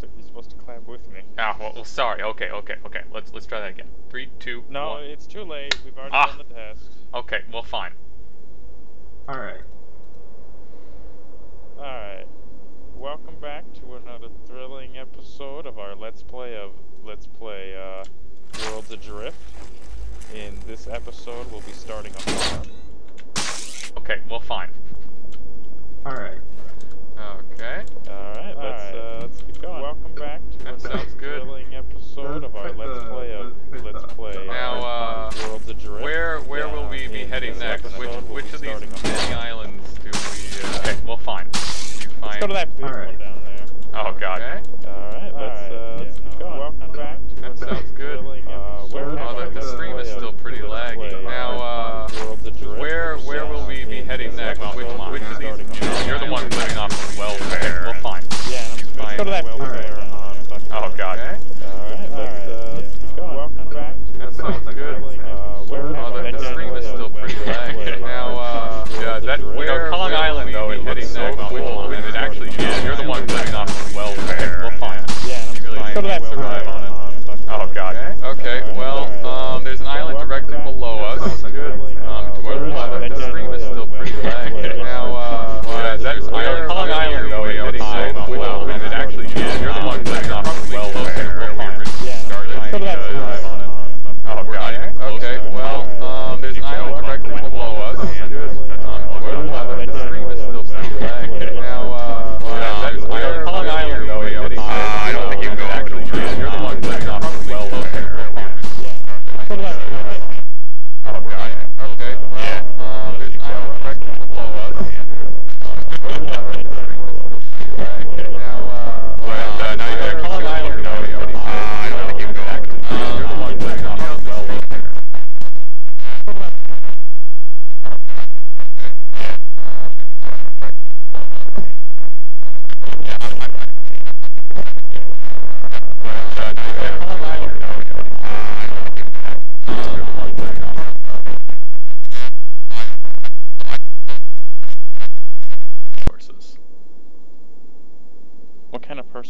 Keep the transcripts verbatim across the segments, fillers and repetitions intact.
supposed to you're supposed to clap with me. Ah, well, well sorry. Okay, okay, okay. Let's let's try that again. Three, two, no, one. No, it's too late. We've already ah. done the test. Okay, well, fine. All right. All right. Welcome back to another thrilling episode of our Let's Play of Let's Play uh, Worlds Adrift. In this episode, we'll be starting a farm. Okay, well, fine. All right. Okay. All right. Let's All right. Uh, let's keep going. Welcome back to that another thrilling episode of our Let's Play of Let's Play now, uh, Worlds Adrift. Where where yeah, will we be heading next? Episode, which we'll which of these many islands do we? Uh, okay, well, fine. Let's go to that big right. one down there. Oh God. Okay. All right. Let's right. Uh, let's yeah. keep going. Welcome back. To that sounds good. Uh, where oh, the stream is still pretty laggy. Now, uh, where where will we be heading next? Which which of these? You're the one living off of welfare. Well, fine. Yeah. Let's go to that welfare. Oh God. All right. Let's uh, let's keep going. Welcome back. That sounds good. Where the stream is still pretty laggy. Now, uh, yeah, that where Kong Island though it looks so cool. It actually is. You're the one living off of welfare. Well, fine. Yeah. Go to that survive on it. Oh God. Okay. Okay. Well, um, there's an island directly below us. Um, to our left, the stream is still pretty laggy. Now, uh, yeah, that's Kong Island though. It's so cool, and it actually is. You're the one living off of welfare. Well, fine. Oh God. Okay. Well, um, there's an island directly below us. Um, to our left, the stream is still pretty laggy. Now, uh, yeah, that's Kong Island though. I don't think you can go over the stream. You're the one living off.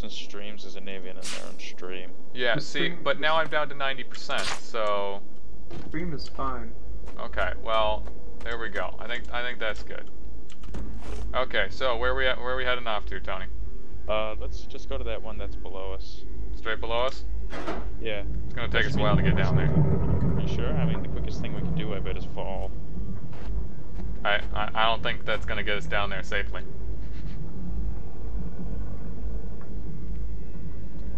Streams as an avian in their own stream. Yeah, the see, but now I'm down to ninety percent, so... Stream is fine. Okay, well, there we go. I think I think that's good. Okay, so where we at, where we heading off to, Tony? Uh, let's just go to that one that's below us. Straight below us? Yeah. It's gonna take us a while to get down there. You sure? I mean, the quickest thing we can do, I bet, is fall. I, I, I don't think that's gonna get us down there safely.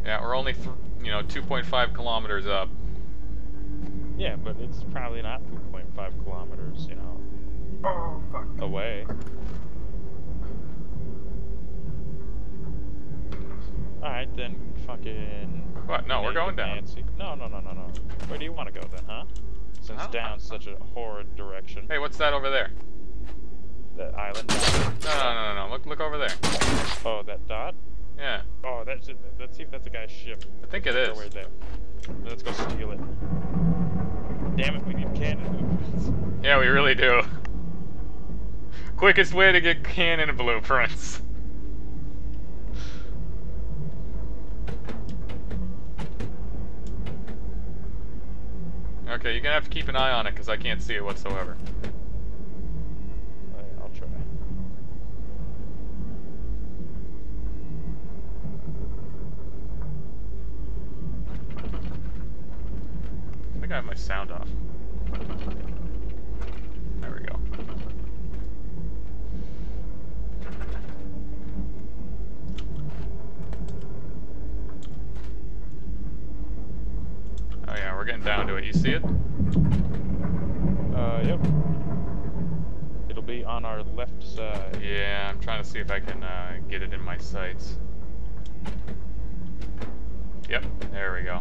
Yeah, we're only, th you know, two point five kilometers up. Yeah, but it's probably not two point five kilometers, you know, oh, fuck. away. Alright, then fucking... What? No, we're going down. Nancy. No, no, no, no, no. Where do you want to go then, huh? Since down's such a horrid direction. Hey, what's that over there? That island? No, no, no, no, no. Look, look over there. Oh, that dot? Yeah. Oh, that's it. Let's see if that's a guy's ship. I think it is. That. Let's go steal it. Damn it, we need cannon blueprints. Yeah, we really do. Quickest way to get cannon blueprints. Okay, you're gonna have to keep an eye on it because I can't see it whatsoever. I have my sound off. There we go. Oh yeah, we're getting down to it. You see it? Uh, yep. It'll be on our left side. Yeah, I'm trying to see if I can uh, get it in my sights. Yep, there we go.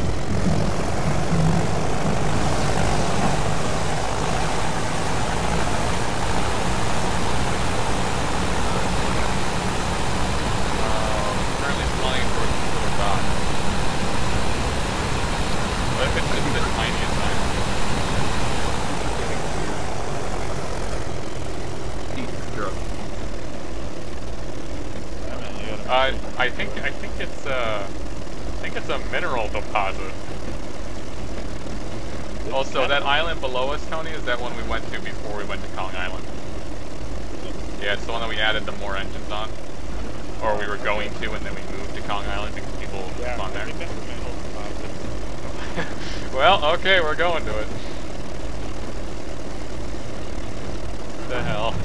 Uh, I think I think it's uh, I think it's a mineral deposit. Also, that island below us, Tony, is that one we went to before we went to Kong Island? Yeah, it's the one that we added the more engines on, or we were going to, and then we moved to Kong Island because people yeah, on there. Well, okay, we're going to it. What the hell?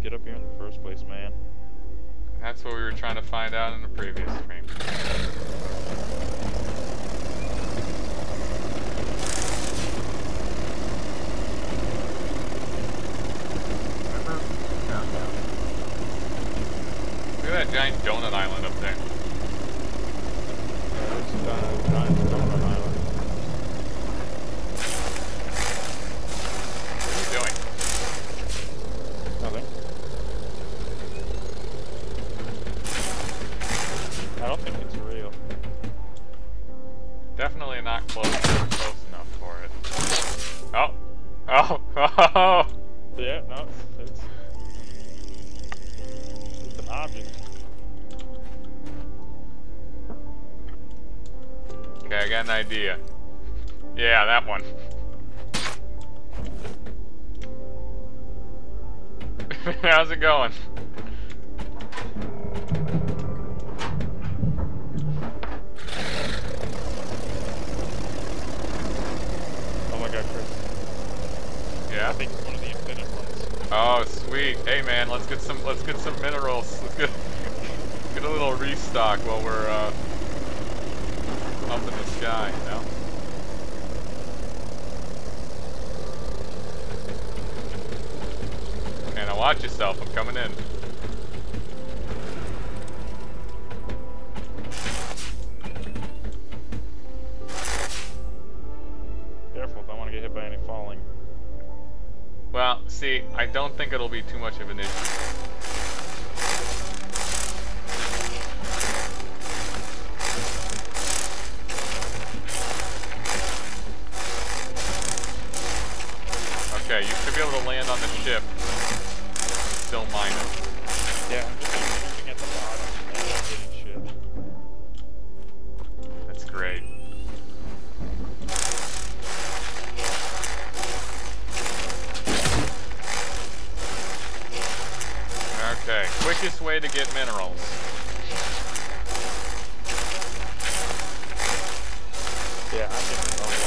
Get up here in the first place, man. That's what we were trying to find out in the previous stream. Remember? No, no. Look at that giant donut island up there. Yeah, it's a giant donut island. What are you doing? I don't think it's real. Definitely not close, close enough for it. Oh! Oh! Oh! Yeah, no, it's... It's an object. Okay, I got an idea. Yeah, that one. How's it going? Yeah. I think it's one of the infinite ones. Oh sweet! Hey man, let's get some. Let's get some minerals. Let's get get a little restock while we're uh, up in the sky. You know. Okay, now watch yourself. I'm coming in. Careful! Don't want to get hit by any falling. Well, see, I don't think it'll be too much of an issue. Okay, you should be able to land on the ship. Still mine it. Yeah, I'm just shooting at the bottom and hitting ship. That's great. Okay, quickest way to get minerals. Yeah, I'm getting a lot of it.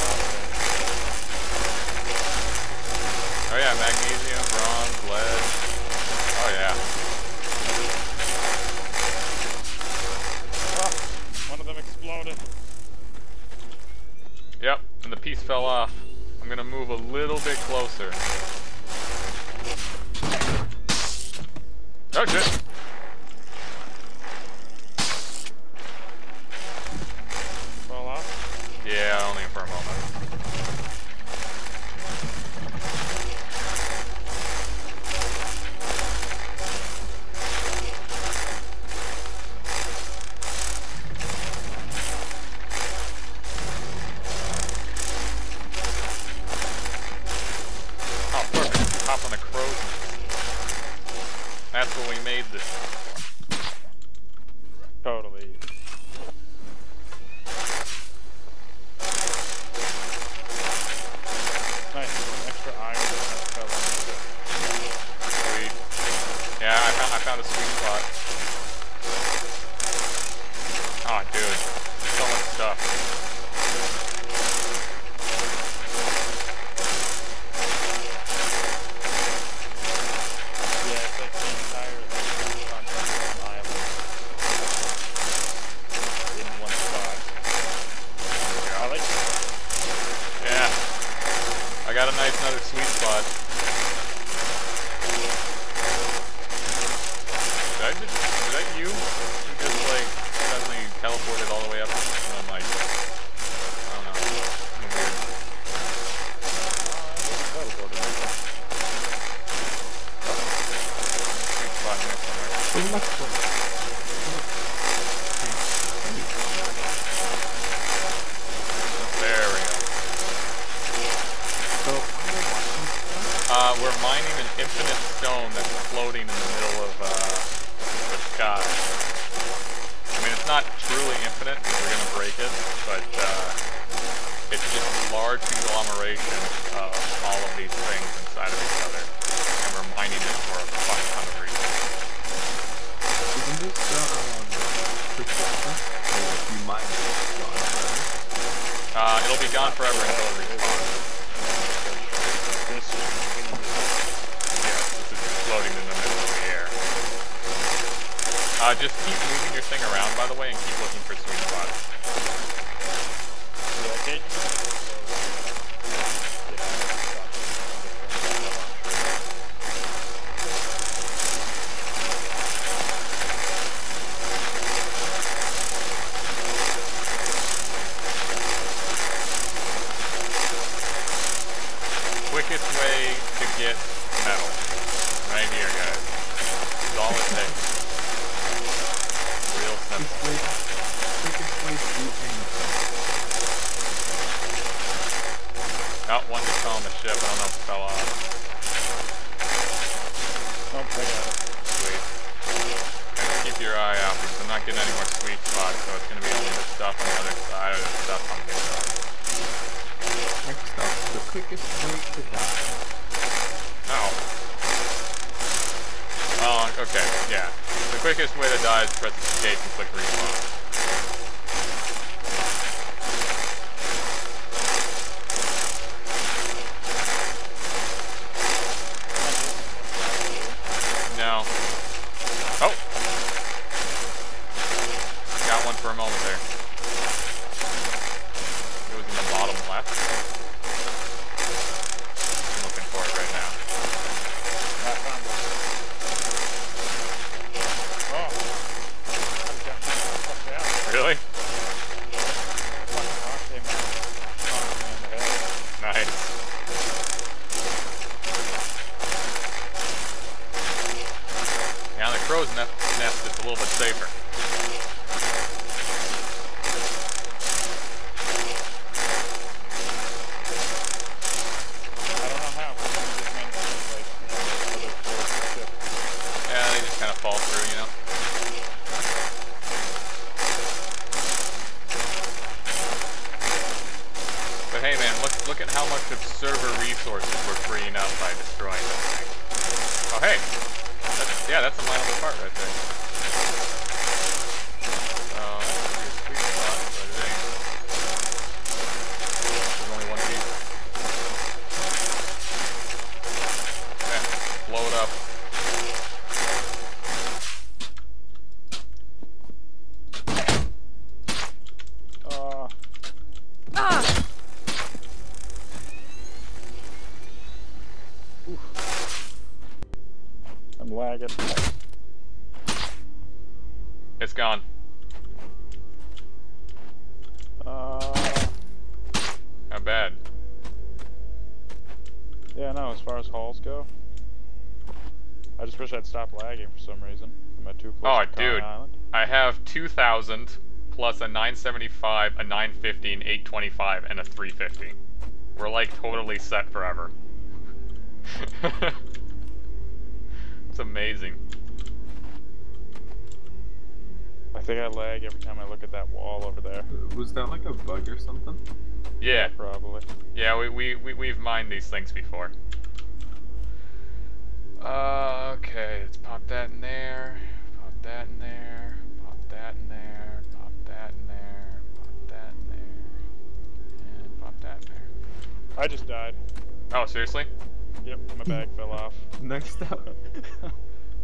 Oh yeah, magnesium, bronze, lead. Oh yeah. Oh, one of them exploded. Yep, and the piece fell off. I'm gonna move a little bit closer. Oh shit! Fall off? Yeah, only for a moment. Oh, perfect. Hop on the crow's. That's what we made this. Totally. Nice, there's an extra iron that fell on the ship. Sweet. Yeah, I found, I found a sweet spot. Aw, dude. So much stuff. Did I just Uh, we're mining an infinite stone that's floating in the middle of uh, the sky. I mean, it's not truly infinite because we're going to break it, but uh, it's just a large conglomeration of all of these things inside of each other. And we're mining it for a fuck ton of reasons. Isn't this, um, persistent? Or if you mine it, it's gone forever? Uh, it'll be gone forever until it responds. Uh, just keep moving your thing around, by the way, and keep looking for sweet spots. Quickest way to get metal. Right here, guys. That's all it takes. Quickest way, quickest way to do anything. Got one that's on the ship, I don't know if it fell off. Oh, sweet. And keep your eye out because I'm not getting any more sweet spots, so it's going to be only the stuff on the other side or the stuff on this side. Next up, the quickest way to die. Oh. Oh, okay, yeah. The quickest way to die is press escape and click respawn. No. Oh! Got one for a moment there. It was in the bottom left. I'm looking for it right now. Really? Nice. Yeah, on the crow's nest, it's a little bit safer. I don't know how, but they just manage to, like, you know, other floors of the ship. Yeah, they just kind of fall through, you know? Hey man, look look at how much of server resources we're freeing up by destroying this thing. Oh hey, that's, yeah, that's a mineable part right there. So that's a pretty sweet spot, but it ain't. There's only one piece. Okay, blow it up. It's gone. Uh, How bad? Yeah, no, as far as hauls go. I just wish I'd stopped lagging for some reason. I'm at too close oh, to dude, Kong Island. I have two thousand plus a nine seventy-five, a nine fifty, an eight twenty-five, and a three fifty. We're like totally set forever. It's amazing. I think I lag every time I look at that wall over there. Was that like a bug or something? Yeah. Probably. Yeah, we, we, we, we've mined these things before. Uh, okay, let's pop that in there, pop that in there, pop that in there, pop that in there, pop that in there, and pop that in there. I just died. Oh, seriously? Yep, my bag fell off. Next up.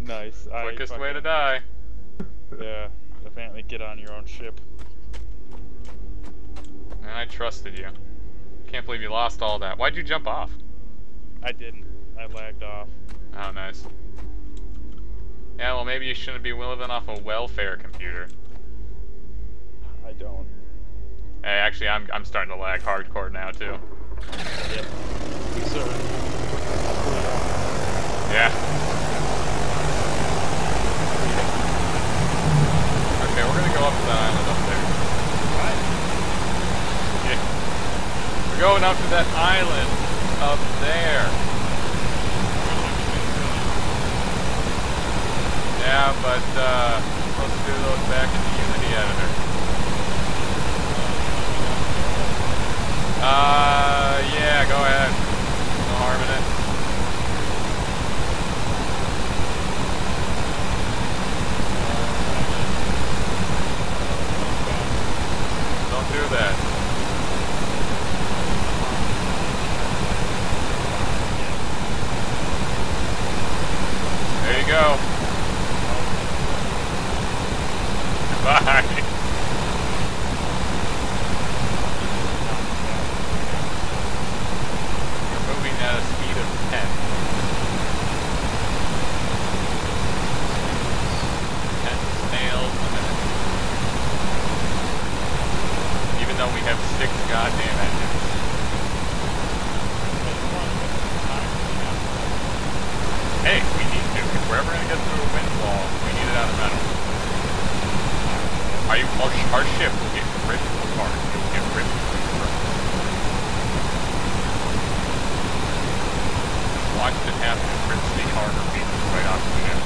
Nice. Quickest fucking... way to die. Yeah, apparently get on your own ship. And I trusted you. Can't believe you lost all that. Why'd you jump off? I didn't. I lagged off. Oh, nice. Yeah, well maybe you shouldn't be living off a welfare computer. I don't. Hey, actually I'm, I'm starting to lag hardcore now too. Yep. Yeah. Okay, we're gonna go up to that island up there. What? Yeah. We're going up to that island up there. but uh, let's do those back in the Unity editor. Uh, yeah, go ahead. No harm in it. Do that. There you go. Goodbye. You're moving at a speed of ten. Ten snails a minute. Even though we have six goddamn engines. Hey, we need to. If we're ever going to get through a wind wall, we need it out of metal. Our, our ship will get ripped apart. It will get ripped apart. Watch it happen. It rips the harbor pieces right off the ship.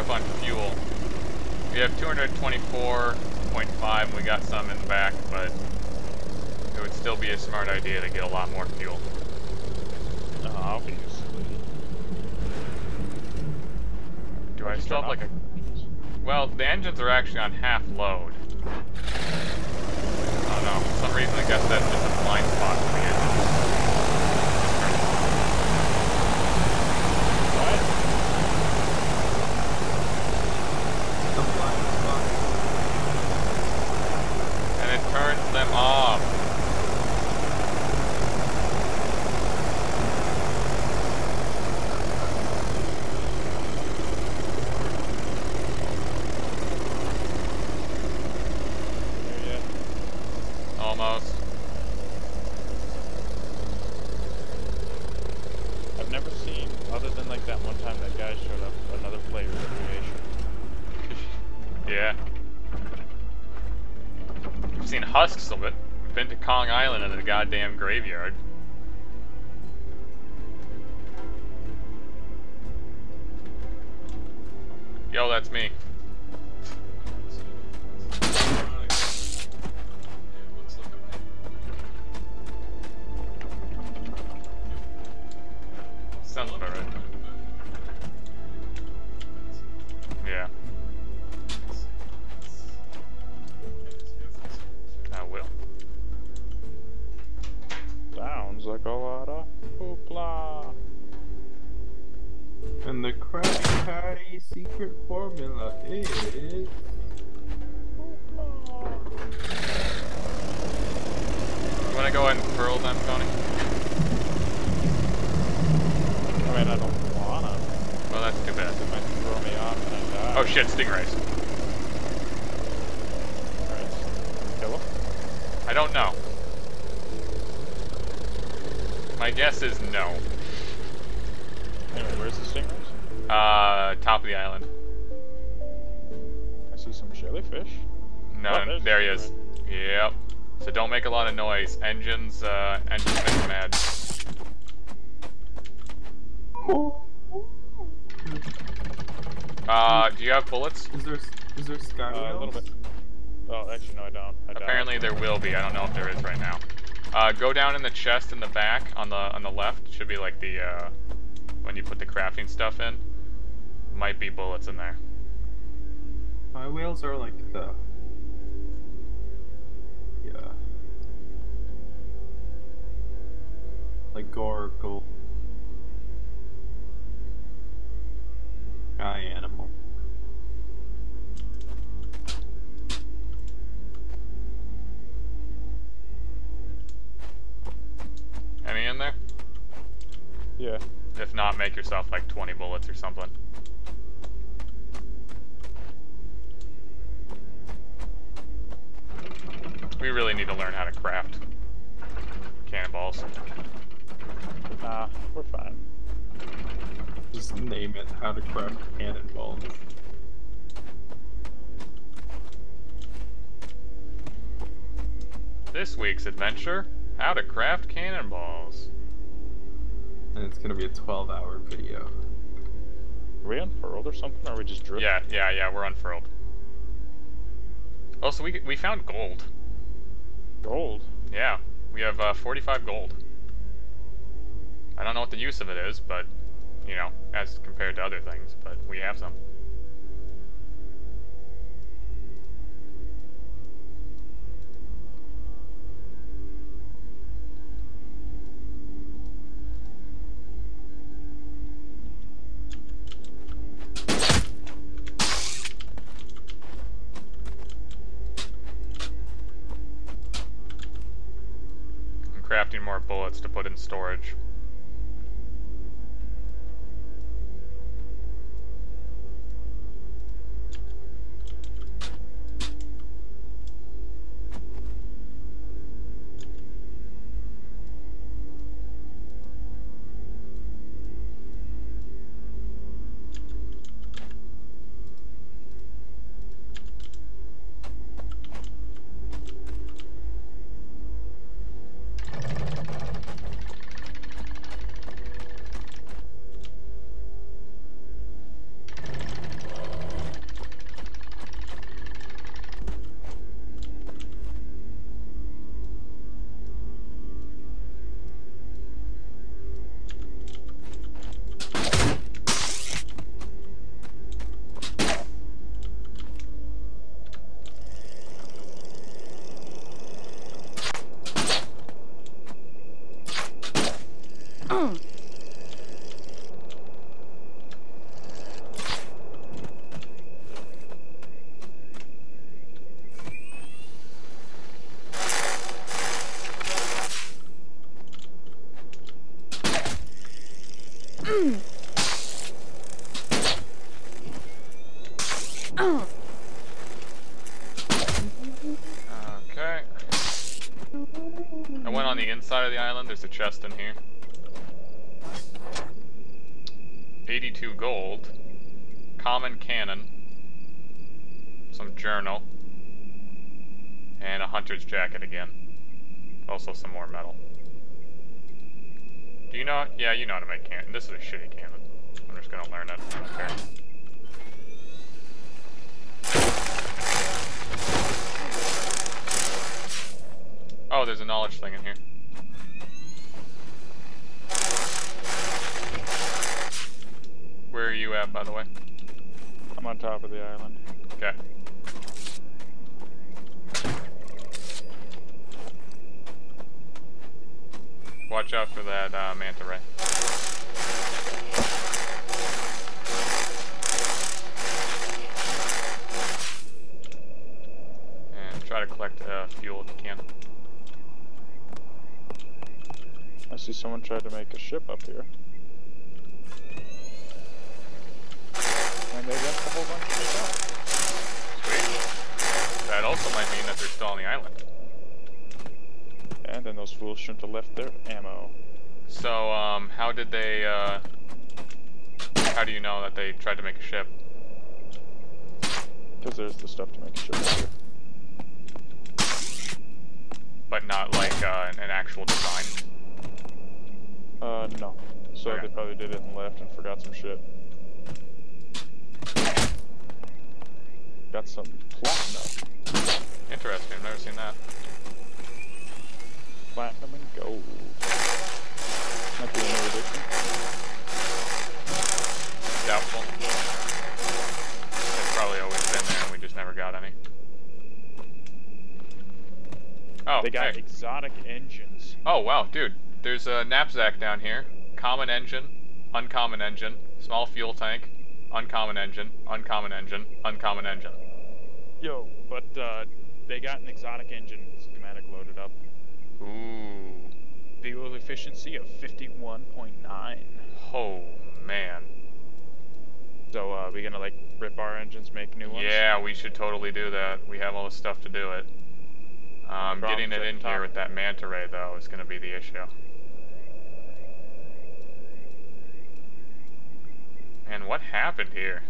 Up on fuel. We have two twenty-four point five and we got some in the back, but it would still be a smart idea to get a lot more fuel. Obviously. Do I still have like a... Well, the engines are actually on half load. I don't know, for some reason I guess that's just a blind spot for the engines. Turns them off. Yeah. Almost. I've never seen, other than like that one time that guy showed up, another player's creation. Yeah. I've seen husks of it. We've been to Kong Island in a goddamn graveyard. Yo, that's me. Sounds about right. Yeah. Sounds like a lot of hoopla. And the Krabby Patty secret formula is hoopla. You wanna go ahead and curl them, Tony? I mean, I don't wanna. Well, that's too bad. It might throw me off and I die. Oh shit, stingrays. Alright. Kill him? I don't know. My guess is no. Anyway, where's the stingers? Uh, top of the island. I see some jellyfish. No, oh, there he is. Yep. So don't make a lot of noise. Engines, uh, engines make mad. Uh, do you have bullets? Is there, is there sky uh, a little bit. Oh, actually, no, I don't. I Apparently don't. There will be. I don't know if there is right now. Uh, go down in the chest in the back on the on the left. Should be like the uh, when you put the crafting stuff in. Might be bullets in there. My wheels are like the yeah, like gargoyle, guy animal. Any in there? Yeah. If not, make yourself like twenty bullets or something. We really need to learn how to craft cannonballs. Nah, we're fine. Just name it, how to craft cannonballs. This week's adventure, how to craft cannonballs. And it's gonna be a twelve hour video. Are we unfurled or something, or are we just dripping? Yeah, yeah, yeah, we're unfurled. Also, we, we found gold. Gold? Yeah, we have uh, forty-five gold. I don't know what the use of it is, but, you know, as compared to other things, but we have some. Crafting more bullets to put in storage. Side of the island, there's a chest in here. eighty-two gold, common cannon, some journal, and a hunter's jacket again. Also some more metal. Do you know? Yeah, you know how to make cannon. This is a shitty cannon. I'm just gonna learn it. I don't care. Oh, there's a knowledge thing in here. Where are you at, by the way? I'm on top of the island. Okay. Watch out for that uh, manta ray. And try to collect uh, fuel if you can. I see someone tried to make a ship up here. And they left a whole bunch of stuff. Sweet. That also might mean that they're still on the island. And then those fools shouldn't have left their ammo. So, um, how did they, uh... how do you know that they tried to make a ship? Because there's the stuff to make a ship right here. But not like, uh, an actual design? Uh, no. So okay. They probably did it and left and forgot some shit. Got some platinum. Interesting, I've never seen that. Platinum and gold. Might be another addiction. Doubtful. It's probably always been there and we just never got any. Oh, they got hey. Exotic engines. Oh, wow, dude. There's a knapsack down here. Common engine, uncommon engine, small fuel tank. Uncommon engine, uncommon engine, uncommon engine. Yo, but uh, they got an exotic engine schematic loaded up. Ooh. Fuel efficiency of fifty-one point nine. Oh, man. So, uh, are we gonna like rip our engines, make new ones? Yeah, we should totally do that. We have all the stuff to do it. Um, getting it in here with that manta ray, though, is going to be the issue. And what happened here?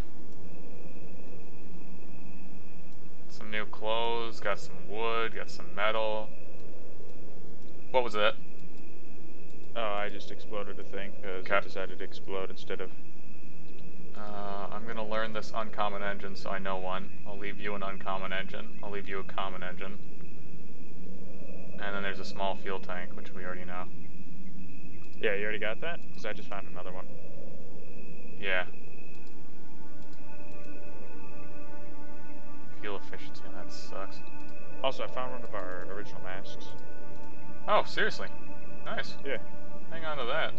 Some new clothes, got some wood, got some metal. What was that? Oh, I just exploded a thing because I decided to explode instead of... Uh, I'm going to learn this uncommon engine so I know one. I'll leave you an uncommon engine. I'll leave you a common engine. And then there's a small fuel tank, which we already know. Yeah, you already got that? Because I just found another one. Yeah. Fuel efficiency, that sucks. Also, I found one of our original masks. Oh, seriously? Nice. Yeah. Hang on to that.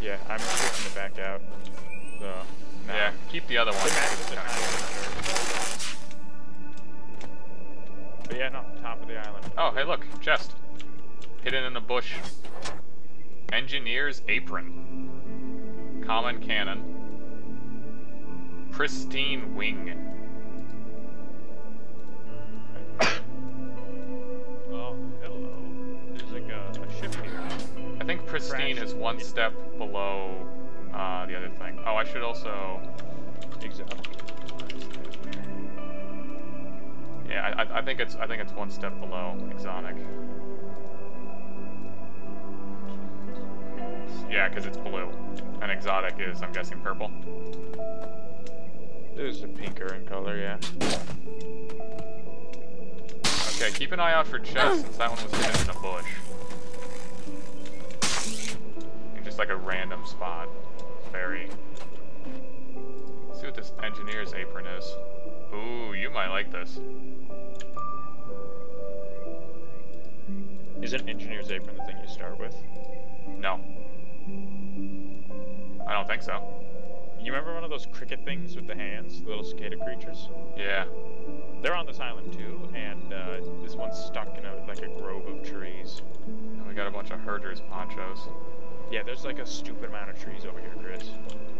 Yeah, I'm switching it back out. So, nah. Yeah, keep the other one. But yeah, no, top of the island. Oh, hey, look, chest. Hidden in a bush. Engineer's apron. Common cannon. Pristine wing. Oh, hello. There's like a, a ship here. I think pristine Crash. is one yeah. step below uh, the other thing. Oh, I should also... Exactly. Yeah, I, I think it's I think it's one step below exonic. Yeah, because it's blue. And exotic is, I'm guessing, purple. There's a pinker in color, yeah. Okay, keep an eye out for chests since that one was hidden in a bush. In just like a random spot. Very. Let's see what this engineer's apron is. Ooh, you might like this. Is an engineer's apron the thing you start with? No. I don't think so. You remember one of those cricket things with the hands? The little cicada creatures? Yeah. They're on this island too, and uh, this one's stuck in a, like a grove of trees. And we got a bunch of herders' ponchos. Yeah, there's like a stupid amount of trees over here, Chris.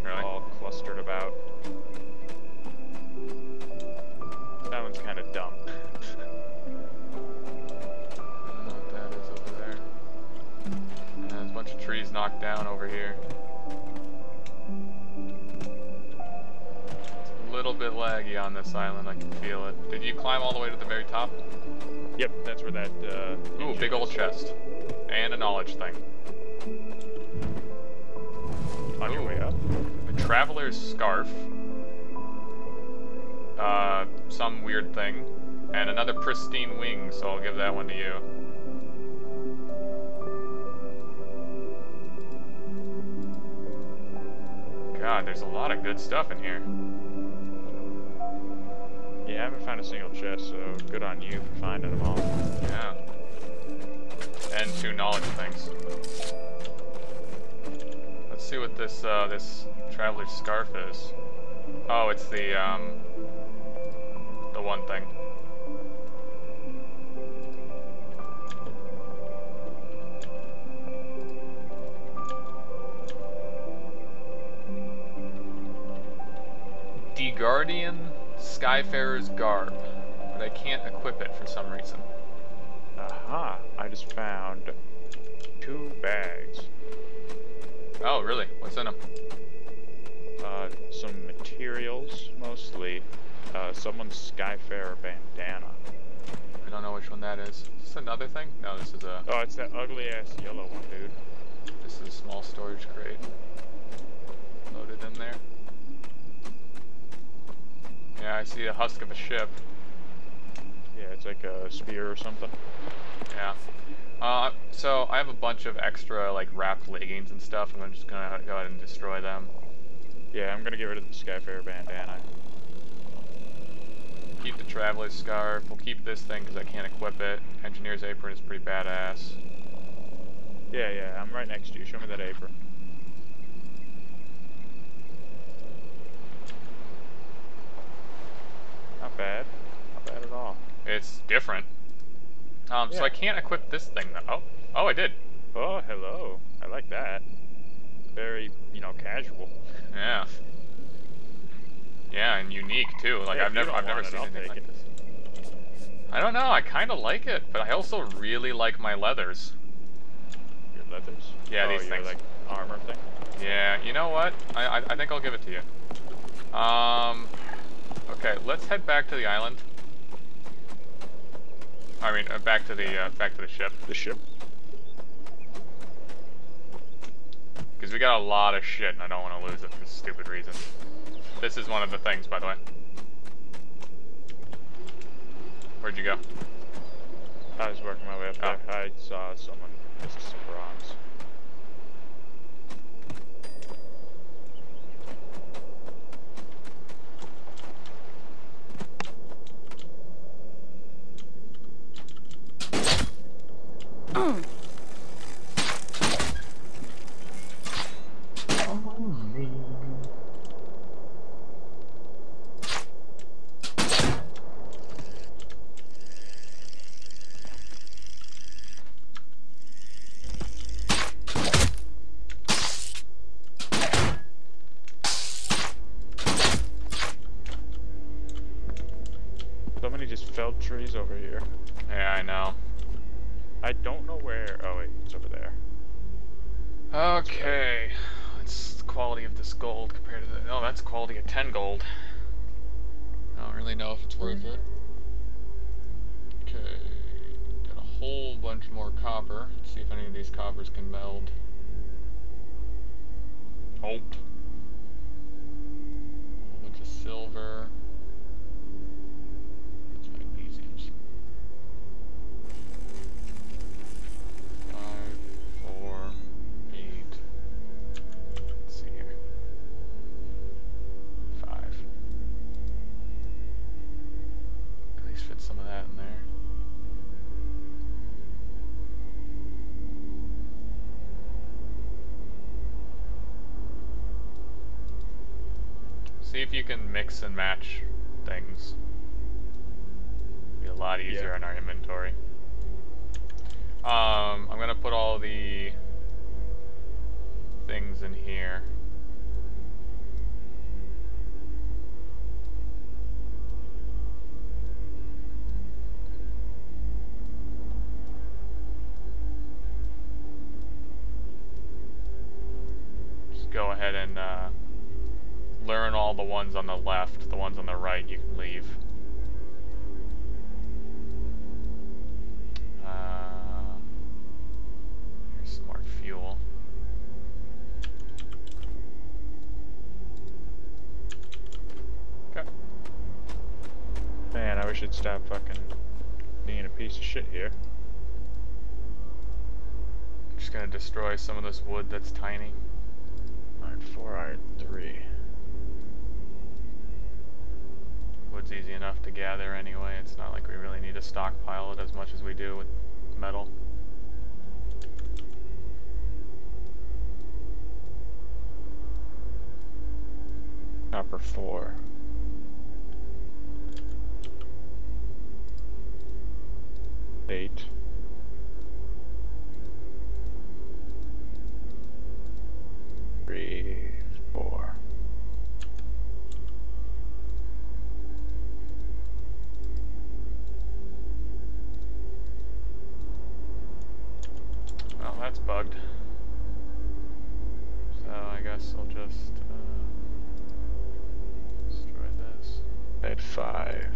Really? All clustered about. That one's kind of dumb. Bunch of trees knocked down over here. It's a little bit laggy on this island, I can feel it. Did you climb all the way to the very top? Yep, that's where that, uh... Ooh, big old chest. And a knowledge thing. On Ooh. your way up. A traveler's scarf. Uh, some weird thing. And another pristine wing, so I'll give that one to you. God, there's a lot of good stuff in here. Yeah, I haven't found a single chest, so good on you for finding them all. Yeah. And two knowledge things. Let's see what this uh, this traveler's scarf is. Oh, it's the um, the one thing. Guardian Skyfarer's garb, but I can't equip it for some reason. Aha, uh-huh. I just found two bags. Oh, really? What's in them? Uh, some materials, mostly. Uh, someone's Skyfarer bandana. I don't know which one that is. Is this another thing? No, this is a... Oh, it's that ugly-ass yellow one, dude. This is a small storage crate. Loaded in there. Yeah, I see a husk of a ship. Yeah, it's like a spear or something. Yeah. Uh, so I have a bunch of extra like wrapped leggings and stuff, and I'm just gonna go ahead and destroy them. Yeah, I'm gonna get rid of the Skyfarer bandana. Keep the traveler's scarf. We'll keep this thing because I can't equip it. Engineer's apron is pretty badass. Yeah, yeah, I'm right next to you. Show me that apron. Not bad. Not bad at all. It's different. Um, yeah. So I can't equip this thing, though. Oh, oh, I did. Oh, hello. I like that. Very, you know, casual. Yeah. Yeah, and unique too. Like yeah, I've never, I've never it, seen I'll anything like it. this. I don't know. I kind of like it, but I also really like my leathers. Your leathers? Yeah, oh, these things. Like armor thing. Yeah. You know what? I, I I think I'll give it to you. Um. Okay, let's head back to the island. I mean, uh, back to the uh, back to the ship. The ship. Because we got a lot of shit, and I don't want to lose it for stupid reasons. This is one of the things, by the way. Where'd you go? I was working my way up oh. there. I saw someone miss some bronze. Oh. So many just felled trees over here. Yeah, I know. I don't know where. Oh wait, it's over there. Okay. What's the quality of this gold compared to the... Oh, that's quality of ten gold. I don't really know if it's worth it. Okay. Got a whole bunch more copper. Let's see if any of these coppers can meld. Nope. A bunch of silver. See if you can mix and match things. It'll be a lot easier yeah. in our inventory. Um, I'm gonna put all the things in here. Just go ahead and uh, learn all the ones on the left, the ones on the right you can leave. Uh, here's some more fuel. Okay. Man, I wish I'd stop fucking being a piece of shit here. I'm just gonna destroy some of this wood that's tiny. Iron four, iron three. Wood's easy enough to gather anyway. It's not like we really need to stockpile it as much as we do with metal. Copper four. Eight. Three, four. That's bugged. So I guess I'll just uh, destroy this. At five.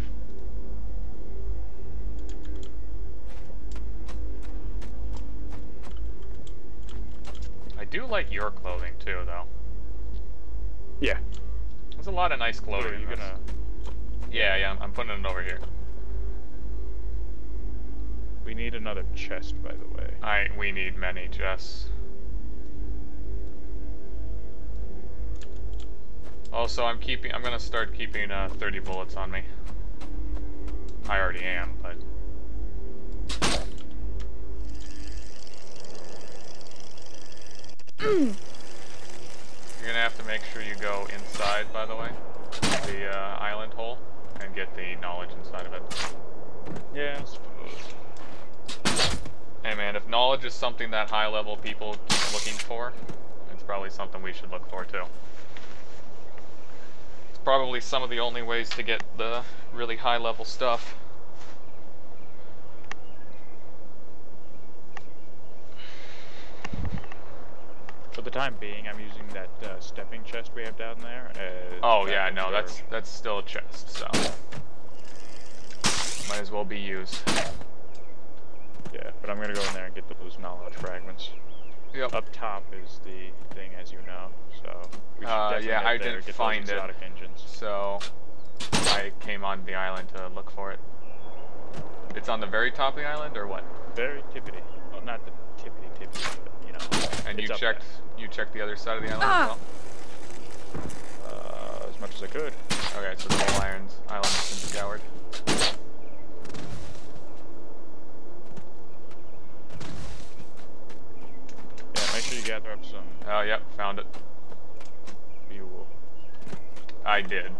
I do like your clothing too, though. Yeah. There's a lot of nice clothing. Are you gonna? Yeah, yeah. I'm, I'm putting it over here. We need another chest, by the way. I, we need many chests. Also, I'm keeping. I'm gonna start keeping uh, thirty bullets on me. I already am, but. You're gonna have to make sure you go inside, by the way, the uh, island hole, and get the knowledge inside of it. Yeah, I suppose. Hey man, if knowledge is something that high-level people keep looking for, it's probably something we should look for too. probably some of the only ways to get the really high level stuff. For the time being, I'm using that uh, stepping chest we have down there. As oh yeah, no, that's that's still a chest, so might as well be used. Yeah, but I'm gonna go in there and get those knowledge fragments. Yep. Up top is the thing, as you know. So we should uh, definitely yeah, get I there, didn't get find those exotic it. Engines. So I came on the island to look for it. It's on the very top of the island, or what? Very tippity. Well, not the tippity tippity, but you know. And you checked. There. You checked the other side of the island ah. as well? Uh, as much as I could. Okay, so the whole island has been scoured. Yeah, make sure you gather up some... Oh, yep, found it. You will. I did.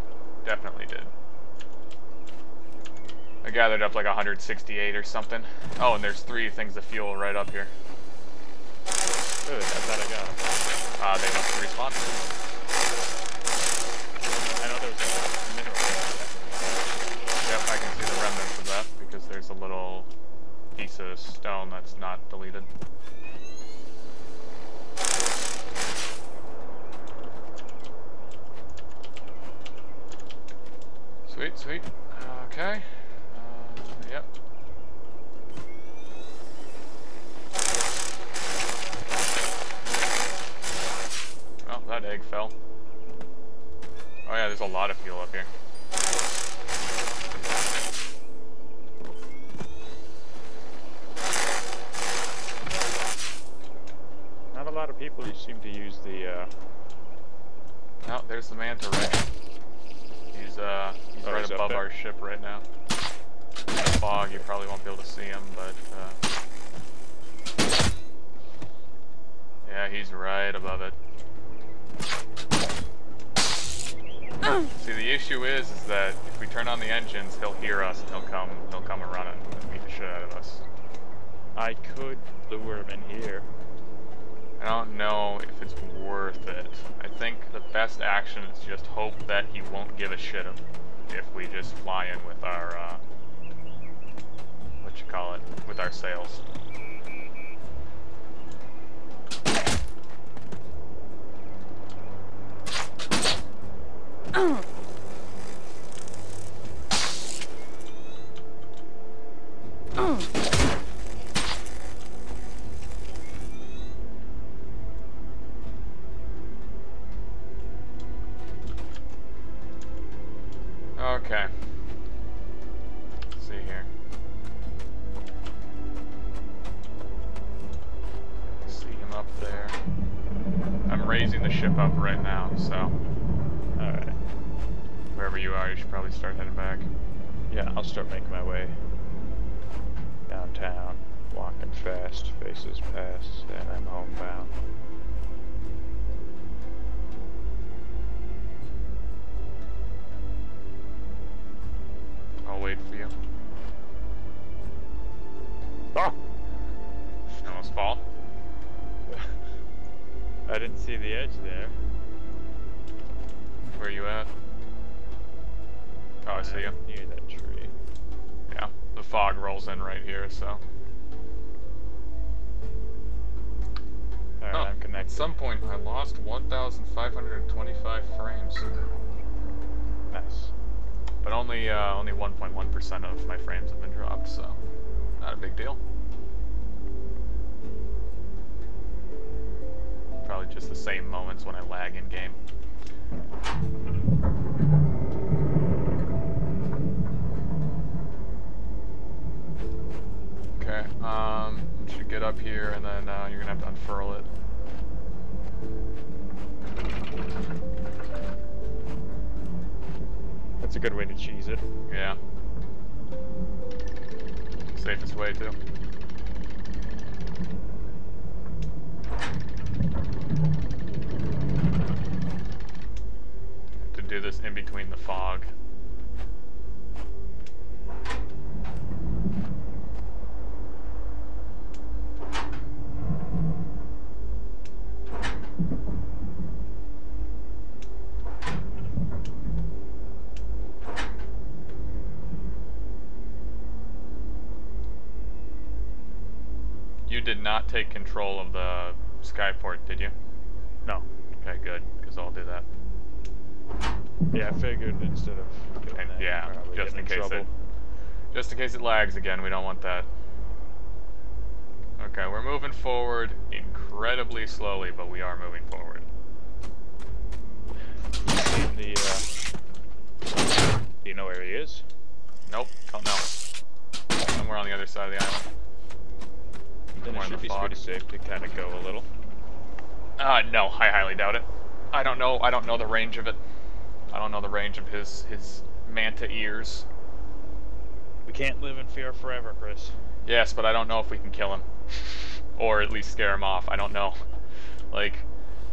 Definitely did. I gathered up like one hundred sixty-eight or something. Oh, and there's three things of fuel right up here. Good, I thought I got them. Ah, uh, they must respawn. I know there was a mineral there. Yep, I can see the remnants of that because there's a little piece of stone that's not deleted. Sweet, sweet. Okay. Uh, yep. That egg fell. Oh yeah, there's a lot of fuel up here. Not a lot of people seem to use the, uh... No, there's the manta ray. He's, uh, he's oh, right he's above our ship right now. In the fog, you probably won't be able to see him, but, uh... yeah, he's right above it. See, the issue is, is that if we turn on the engines, he'll hear us and he'll come, he'll come and run and beat the shit out of us. I could lure him in here. I don't know if it's worth it. I think the best action is just hope that he won't give a shit if we just fly in with our, uh, what you call it, with our sails. Oh. Oh. Okay. Let's see here. I see him up there. I'm raising the ship up right now, so. Alright. Wherever you are, you should probably start heading back. Yeah, I'll start making my way downtown, walking fast, faces past, and I'm homebound. I'll wait for you. Ah! You almost fall? I didn't see the edge there. Where you at? Oh, I see you. Near that tree. Yeah, the fog rolls in right here, so. Alright, oh, I'm connected. At some point, I lost one thousand five hundred twenty-five frames. Nice. But only uh, only one point one percent of my frames have been dropped, so not a big deal. Probably just the same moments when I lag in game. Okay, um, you should get up here and then uh, you're gonna have to unfurl it. That's a good way to cheese it. Yeah. Safest way, too. Have to do this in between the fog. not take control of the Skyport, did you? No. Okay, good, because I'll do that. Yeah, I figured instead of doing and, that, yeah, just in, in case trouble. it, just in case it lags again, we don't want that. Okay, we're moving forward incredibly slowly, but we are moving forward. In the, uh, do you know where he is? Nope, don't know. Somewhere on the other side of the island. Then it should be pretty safe to kind of go a little. Uh, no, I highly doubt it. I don't know. I don't know the range of it. I don't know the range of his his manta ears. We can't live in fear forever, Chris. Yes, but I don't know if we can kill him, or at least scare him off. I don't know. Like,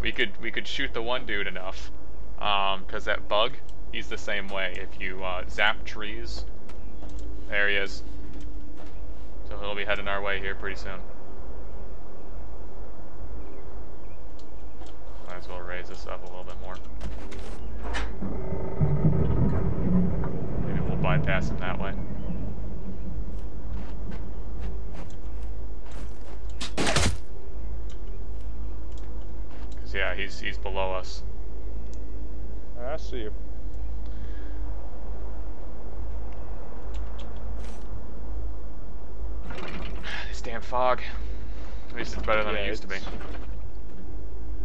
we could we could shoot the one dude enough, um, because that bug, he's the same way. If you uh, zap trees, there he is. So he'll be heading our way here pretty soon. Might as well raise this up a little bit more. Maybe we'll bypass him that way. Cause yeah, he's he's below us. I see you. This damn fog. At least it's better than yeah, it used to be.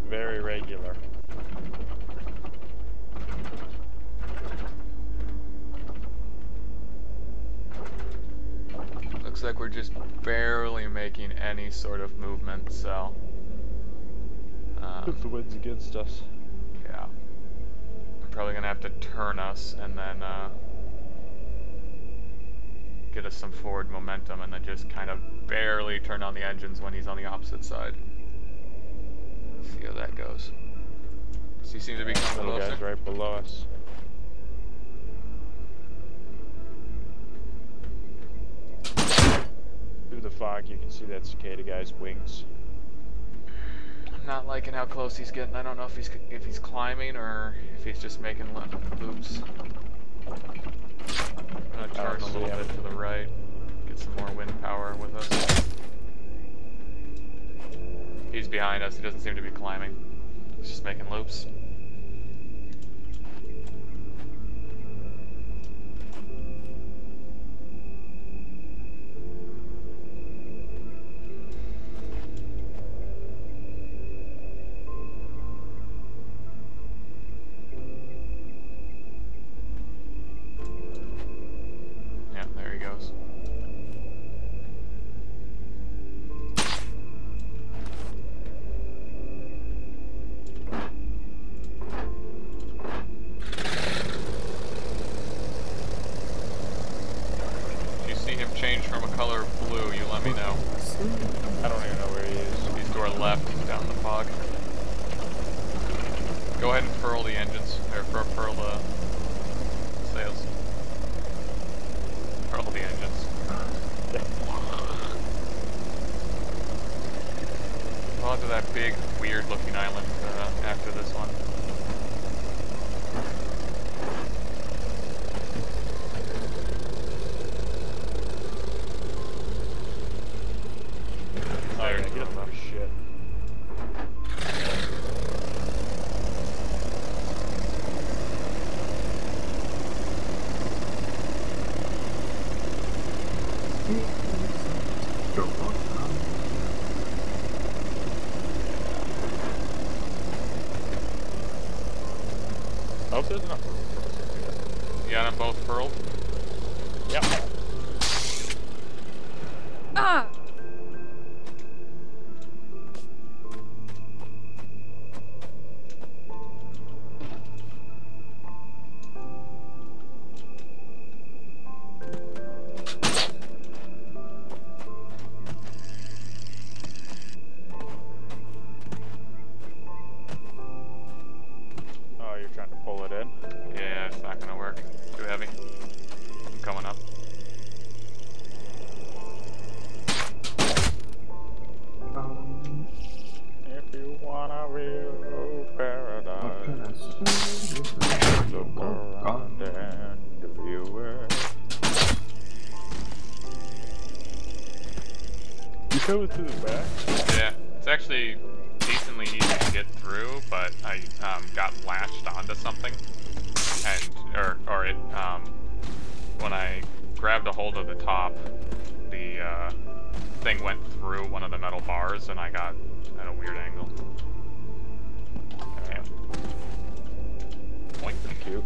Very regular. Looks like we're just barely making any sort of movement, so. Um, if the wind's against us. Yeah. I'm probably gonna have to turn us and then uh, get us some forward momentum and then just kind of barely turn on the engines when he's on the opposite side. See how that goes. He seems to be coming closer. Little guy's right below us. Through the fog, you can see that cicada guy's wings. I'm not liking how close he's getting. I don't know if he's if he's climbing or if he's just making loops. I'm gonna turn a little bit to the right. Get some more wind power with us. He's behind us, he doesn't seem to be climbing. He's just making loops. Yeah, there he goes. goes through the back? Yeah, it's actually decently easy to get through, but I um, got latched onto something, and or or it um, when I grabbed a hold of the top, the uh, thing went through one of the metal bars, and I got at a weird angle. Okay. Boink. Thank you.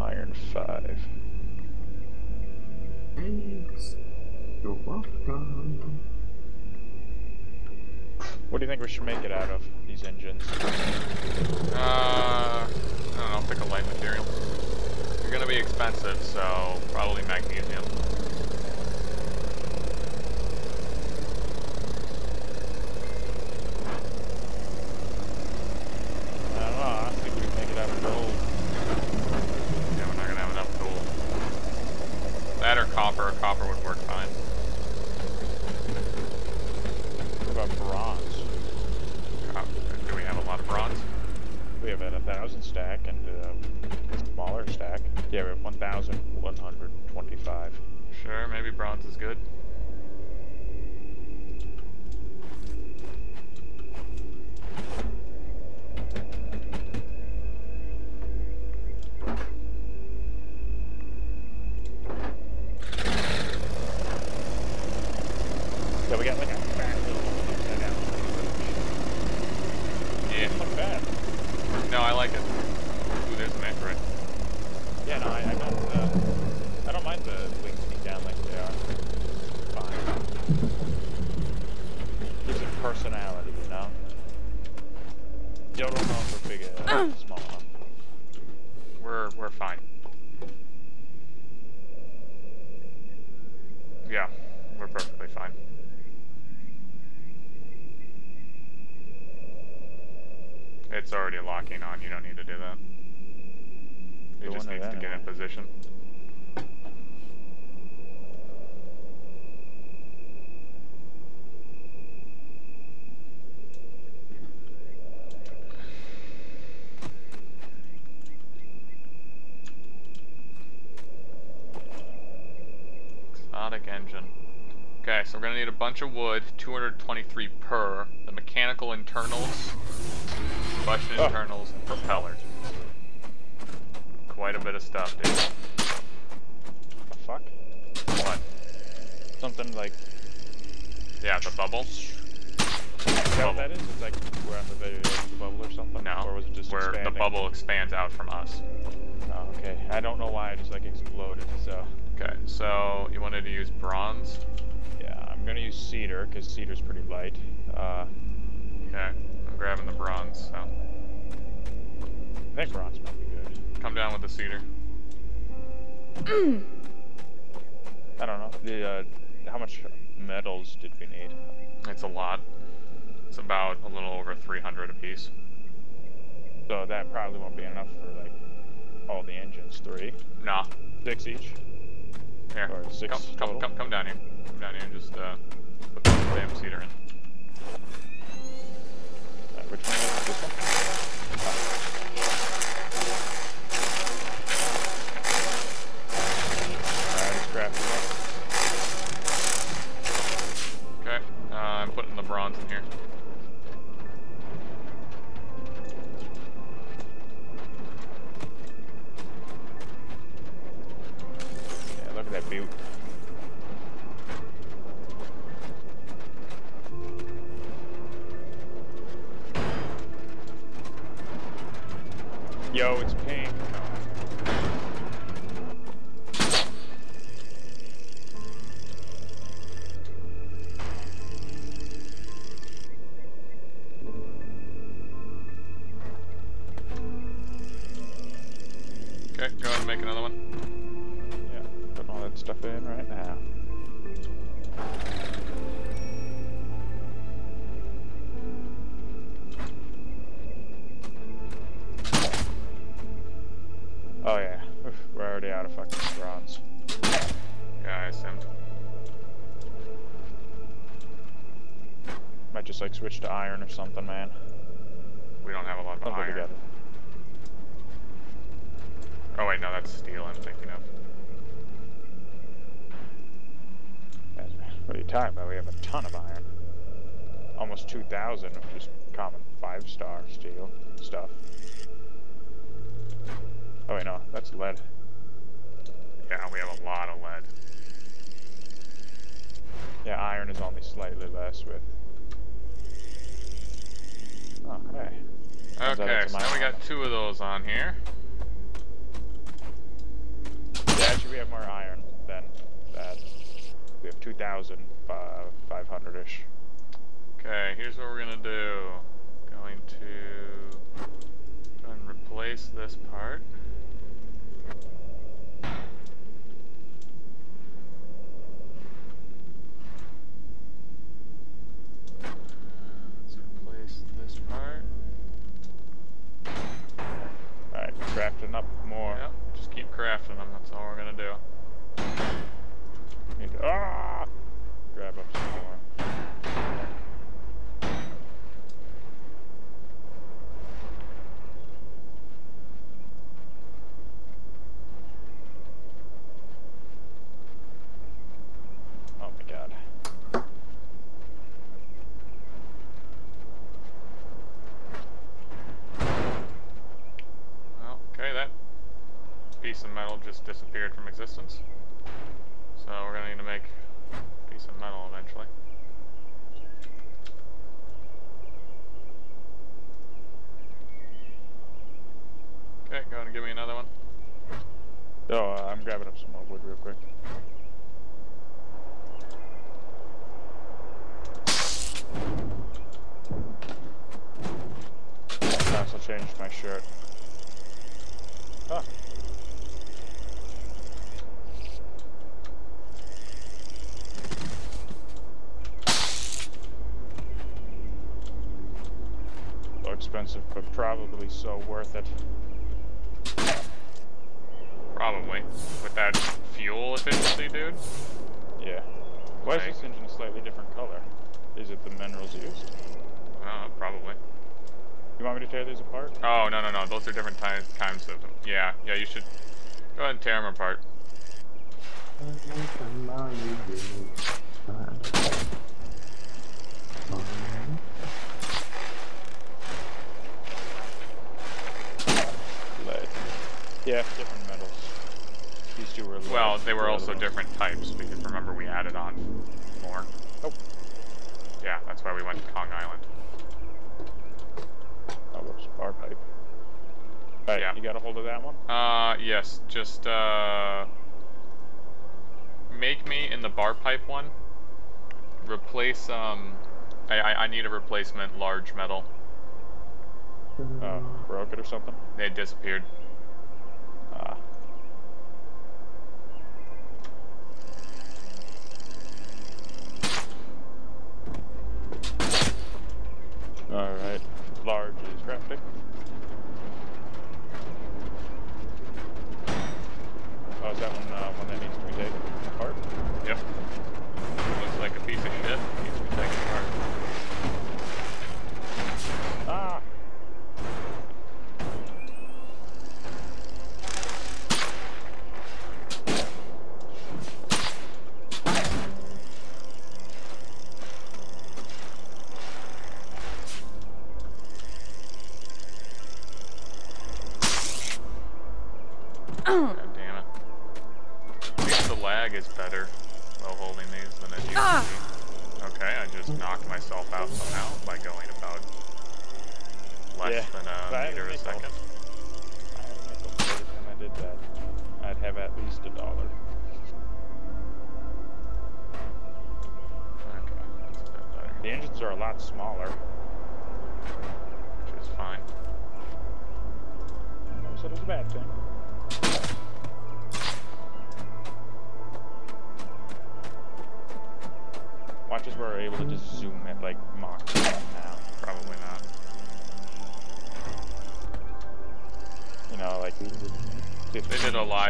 Iron five. Thanks. You're welcome. What do you think we should make it out of, these engines? Uh, I don't know, pick a light material. They're gonna be expensive, so probably magnesium. It's already locking on, you don't need to do that. It just needs to get in position. Exotic engine. Okay, so we're gonna need a bunch of wood, two hundred twenty-three per, the mechanical internals, combustion internals, and propellers. Quite a bit of stuff, dude. What the fuck? What? Something like... Yeah, the bubble. Is that bubble. What that is? It's like we're on the video of the bubble or something? No, or was it just where expanding? The bubble expands out from us. Oh, okay. I don't know why I just like exploded, so... Okay, so you wanted to use bronze? Yeah, I'm gonna use cedar, because cedar's pretty light. Uh, okay. Grabbing the bronze, so. I think bronze might be good. Come down with the cedar. I don't know. The uh, how much metals did we need? It's a lot. It's about a little over three hundred apiece. So that probably won't be enough for like all the engines. Three? Nah. Six each. Here. Or six come, total? come, come, come down here. Come down here and just uh, put the damn cedar in. Which one is this one? Alright, it's crafting. Okay, uh, I'm putting the bronze in here. Yeah, look at that butte. Yo, it's pink. Okay, go ahead and make another one. Yeah, putting all that stuff in right now. Oh yeah, we're already out of fucking bronze. Yeah, I assumed. Might just like switch to iron or something, man. We don't have a lot of iron. Oh wait, no, that's steel I'm thinking of. What are you talking about? We have a ton of iron. Almost two thousand of just common five-star steel stuff. Oh wait, no, that's lead. Yeah, we have a lot of lead. Yeah, iron is only slightly less with. Oh, hey. Okay, so now we got two of those on here. Yeah, actually we have more iron than that. We have two thousand five hundred-ish. Okay, here's what we're going to do. Going to go and replace this part. Crafting up more. Yep, just keep crafting them, that's all we're gonna do. Need to ah, grab up some more. Oh my god. Piece of metal just disappeared from existence, so we're gonna need to make a piece of metal eventually. Okay, go ahead and give me another one. Oh, uh, I'm grabbing up some more wood real quick. I also changed my shirt. Huh. Expensive, but probably so worth it. Probably. With that fuel efficiency, dude? Yeah. Why is this engine a slightly different color? Is it the minerals used? Uh, probably. You want me to tear these apart? Oh, no, no, no. Those are different ty kinds of them. Yeah, yeah, you should go ahead and tear them apart. Yeah, different metals. These two were. Well, they were also different types because remember we added on more. Oh. Yeah, that's why we went to Kong Island. Oh, whoops, bar pipe. Alright, yeah. You got a hold of that one? Uh, yes. Just uh, make me in the bar pipe one. Replace um, I I, I need a replacement large metal. Uh, broke it or something? They disappeared. Ah. Alright, large is crafting. Oh, is that one, uh, one that needs to be taken apart? Yep. Looks like a piece of shit. Needs to be taken apart. Ah!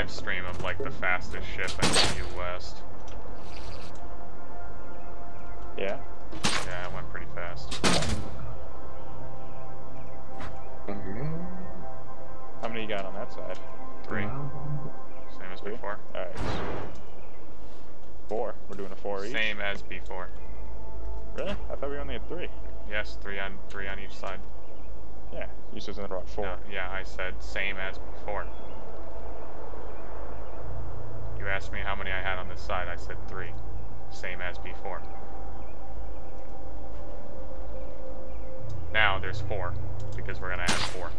Stream of like the fastest ship in the U S Yeah? Yeah, it went pretty fast. How many you got on that side? three. Same as before. Alright. Four. We're doing a four each. Same as before. Really? I thought we only had three. Yes, three on three on each side. Yeah, you said something about four. No, yeah, I said same as before. You asked me how many I had on this side. I said three. Same as before. Now there's four, because we're gonna add four.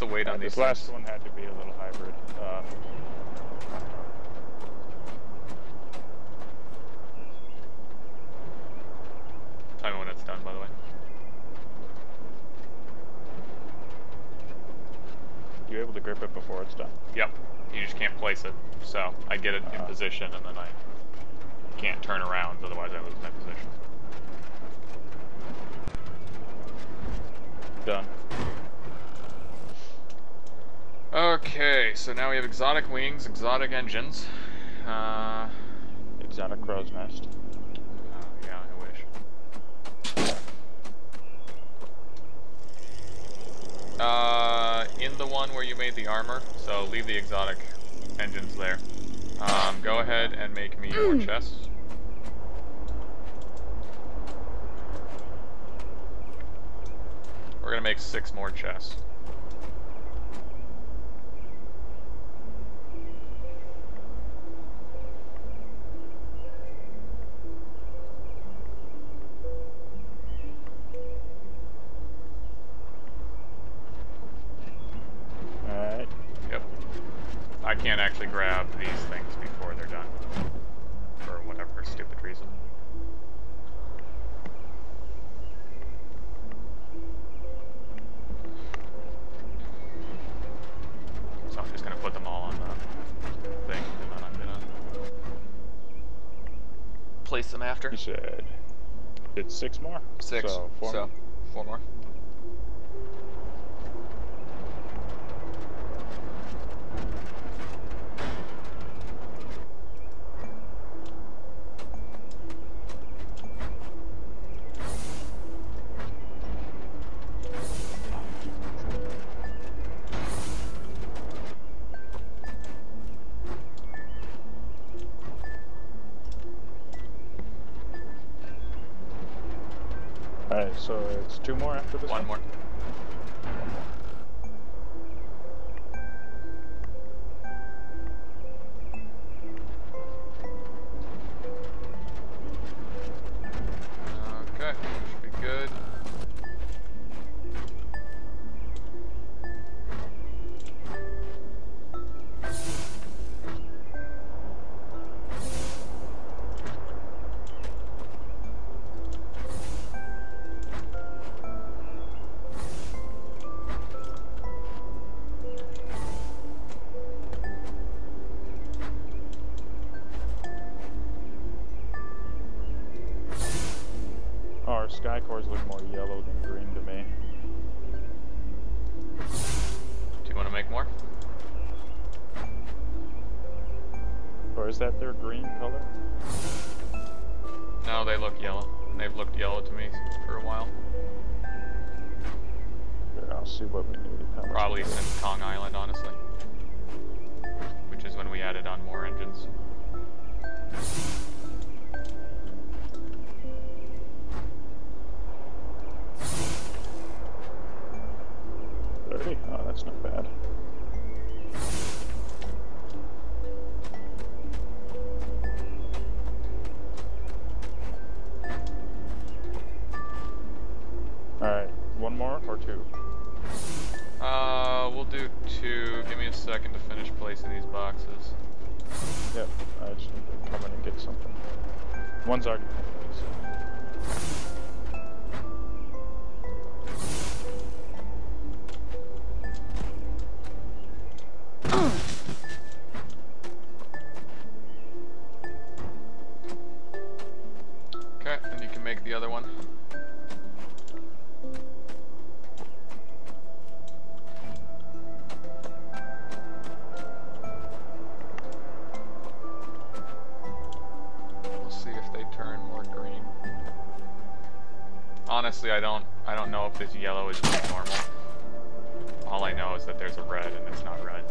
The weight on these. This last one had to be a little hybrid. Uh, tell me when it's done, by the way. You able to grip it before it's done? Yep. You just can't place it. So I get it uh, in position, and then I can't turn around. Otherwise, I lose my position. Done. Okay, so now we have exotic wings, exotic engines, uh... exotic crow's nest. Oh, yeah, I wish. Uh, in the one where you made the armor, so leave the exotic engines there. Um, go ahead and make me your chests. We're gonna make six more chests. After you said it's six more, six, so four, so more. four more. So it's two more after this one? One more. Okay, should be good. Sky cores look more yellow than green to me. Do you want to make more? Or Is that their green color? No, they look yellow. They've looked yellow to me for a while. Here, I'll see what we need. Probably since Kong Island, honestly. Which is when we added on more engines. thirty? Oh, that's not bad. Alright, one more or two? Uh, we'll do two. Give me a second to finish placing these boxes. Yep, I just need to come in and get something. One's already placed. Honestly, I don't I don't know if this yellow is just normal. All I know is that there's a red and it's not red.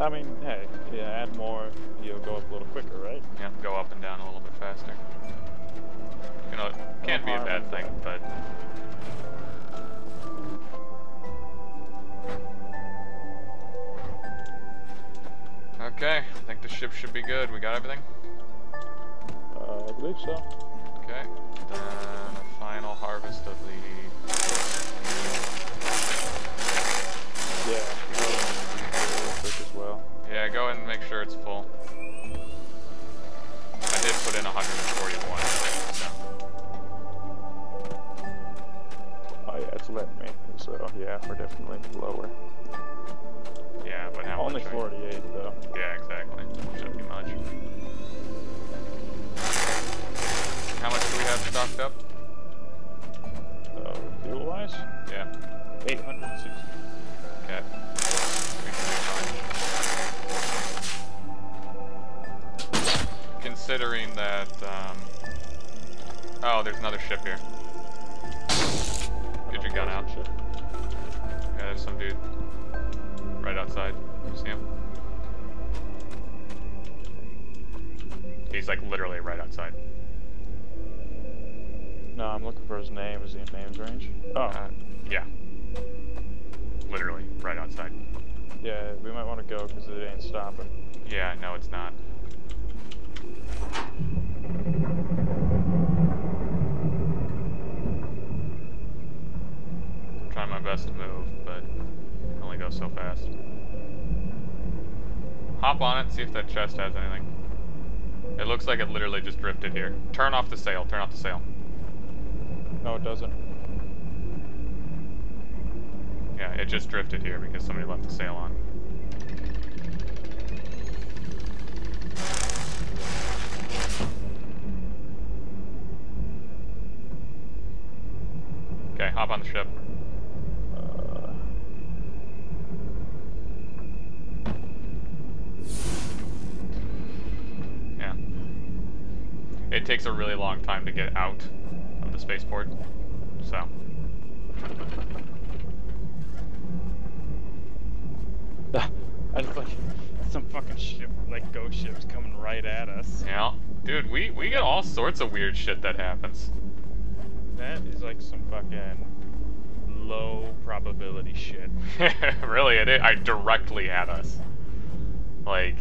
I mean, hey, yeah, add more, you'll go up a little quicker, right? Yeah, go up and down a little bit faster. You know, it can't be a bad thing, but okay, I think the ship should be good. We got everything? Uh, I believe so. Okay. Then a final harvest of the... Yeah, as well. Yeah, go ahead and make sure it's full. I did put in one hundred forty-one, so... Oh yeah, it's letting me, so yeah, we're definitely lower. Yeah, but how much? Only forty-eight, though. Yeah, exactly. Shouldn't be much. How much do we have stocked up? Uh, fuel-wise? Yeah. eight hundred sixty. Okay. We can do fine. Considering that, um... oh, there's another ship here. Get your gun out. Ship. Yeah, there's some dude. Right outside. You see him? He's like literally right outside. No, I'm looking for his name. Is he in names range? Oh. Uh, yeah. Literally, right outside. Yeah, we might want to go because it ain't stopping. Yeah, no, it's not. I'm trying my best to move, but I only go so fast. Hop on it, see if that chest has anything. It looks like it literally just drifted here. Turn off the sail, turn off the sail. No, it doesn't. Yeah, it just drifted here because somebody left the sail on. Okay, hop on the ship. Uh... Yeah. It takes a really long time to get out the spaceport, so. I just like some fucking ship, like ghost ships coming right at us. Yeah, dude, we we get all sorts of weird shit that happens. That is like some fucking low probability shit. Really, it I directly at us, like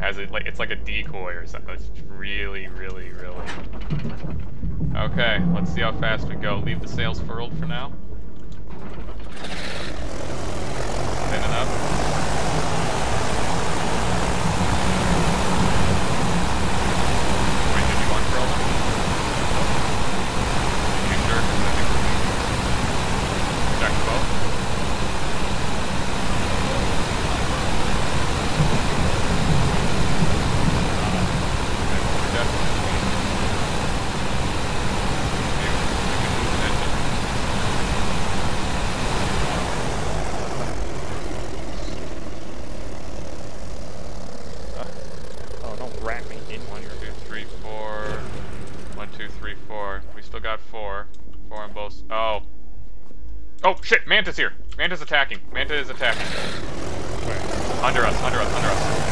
as it like it's like a decoy or something. It's really, really, really. Okay, let's see how fast we go. Leave the sails furled for now. Spin it up. Wait, did you unfurl them? You sure? Because I think we need to check the boat. Okay, well, we're definitely... Shit, Manta's here. Manta's attacking. Manta is attacking. Where? Under us, under us, under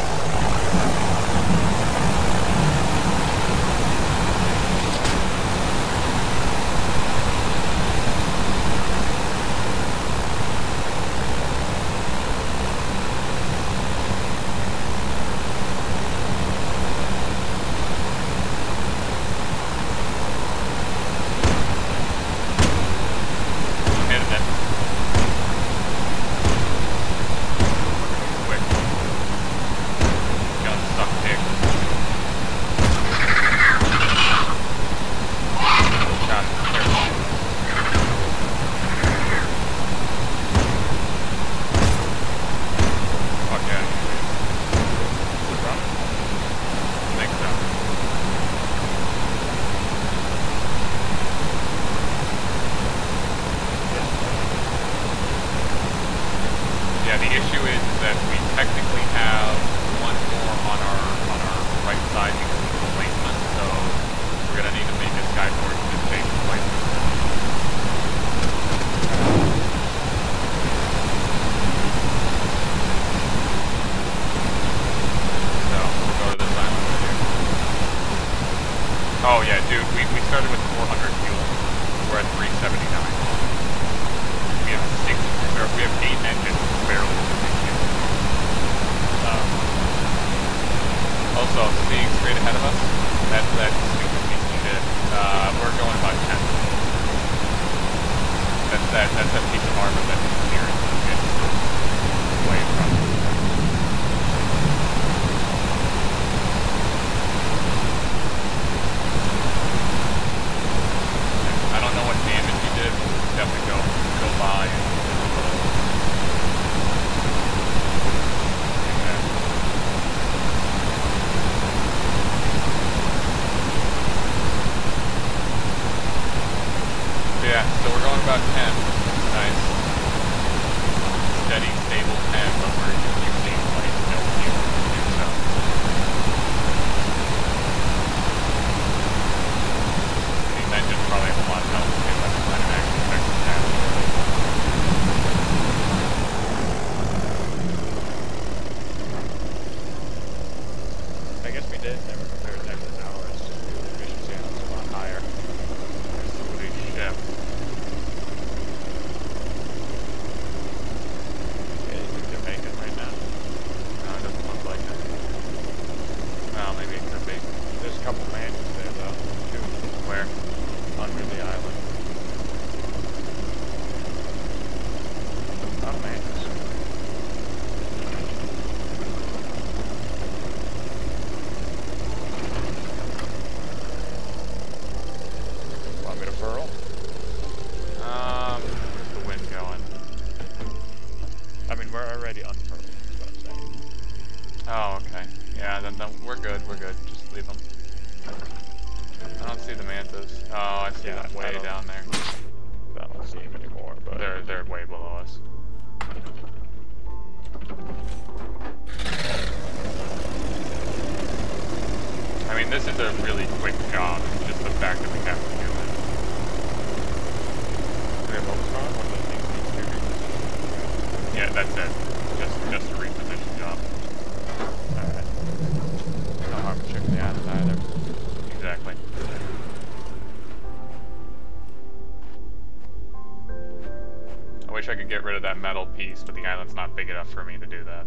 piece, but the island's not big enough for me to do that.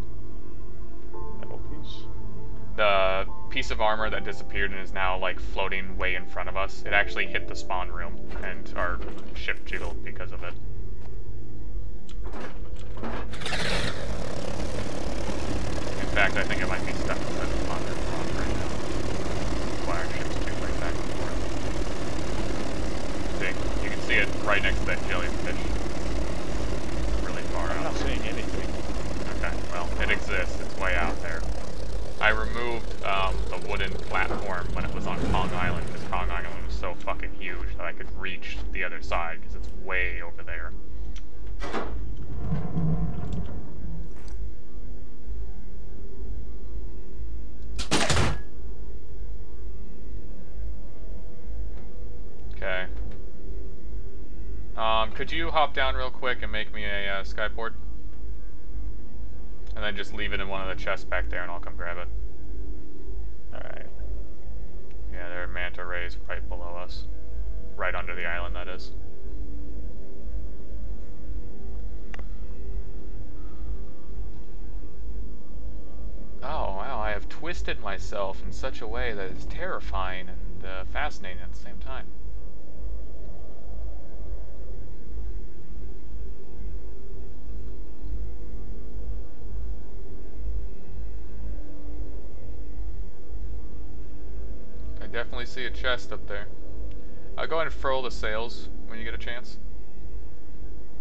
Metal piece? The piece of armor that disappeared and is now like floating way in front of us. It actually hit the spawn room and our ship jiggled because of it. In fact, I think it might be stuck inside the spawn room right now. That's why our ship's jiggling back and forth. See, you can see it right next to that jellyfish. I'm not seeing anything. Okay, well, it exists. It's way out there. I removed um, the wooden platform when it was on Kong Island, because Kong Island was so fucking huge that I could reach the other side, because it's way over there. Okay. Um, could you hop down real quick and make me a uh, skyport? And then just leave it in one of the chests back there and I'll come grab it. Alright. Yeah, there are manta rays right below us. Right under the island, that is. Oh, wow, I have twisted myself in such a way that is terrifying and uh, fascinating at the same time. I definitely see a chest up there. I'll go ahead and furl the sails when you get a chance.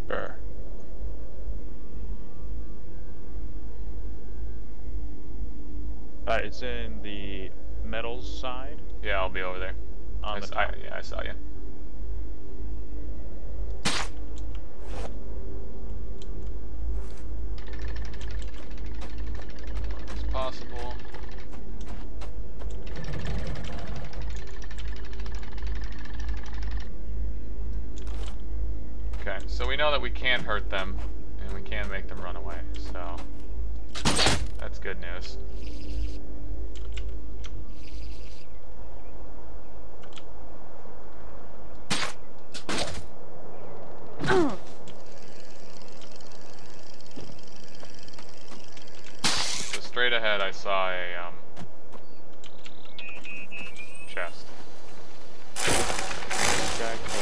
Sure. Uh, it's in the metals side. Yeah, I'll be over there. On I the top. I, yeah, I saw you. It's possible. Okay, so we know that we can't hurt them, and we can make them run away. So that's good news. So straight ahead I saw a um, chest. Okay,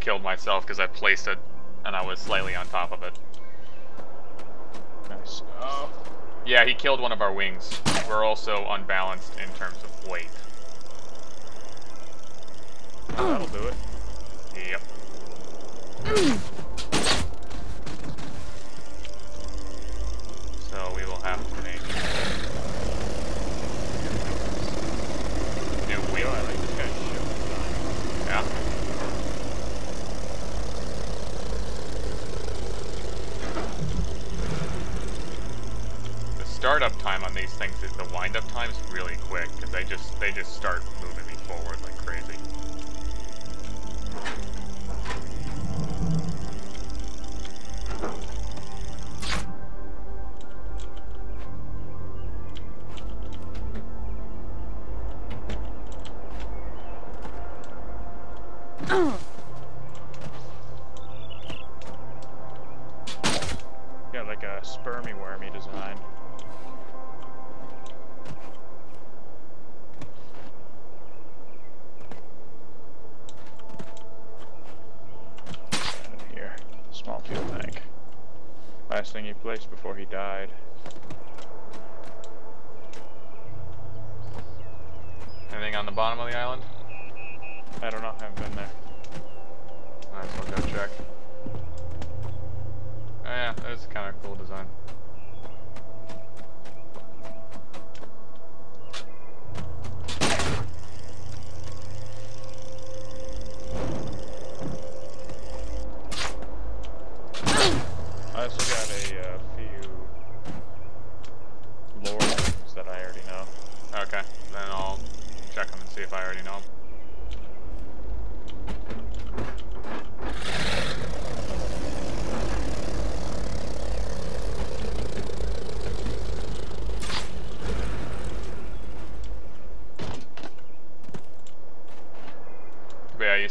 killed myself because I placed it and I was slightly on top of it. Nice. Oh. Yeah, he killed one of our wings. We're also unbalanced in terms of weight. Oh, that'll do it. Yep. So we will have to make new wheel. I like this guy's shield. Yeah. Startup time on these things is the wind-up time is really quick because they just they just start moving me forward like crazy. Place before he died. Anything on the bottom of the island? I don't know, I haven't been there. Alright, so we'll go check. Oh yeah, that's kind of cool design. Okay, then I'll check them and see if I already know them.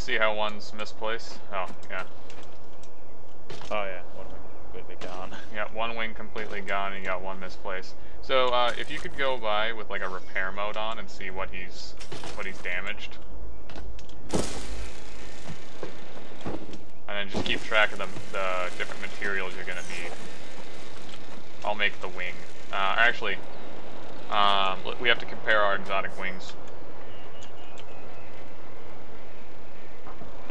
see how one's misplaced? Oh, yeah. Oh, yeah, one wing completely gone. You got one wing completely gone, and you got one misplaced. So, uh, if you could go by with, like, a repair mode on and see what he's, what he's damaged. And then just keep track of the, the different materials you're gonna need. I'll make the wing. Uh, actually, um, we have to compare our exotic wings.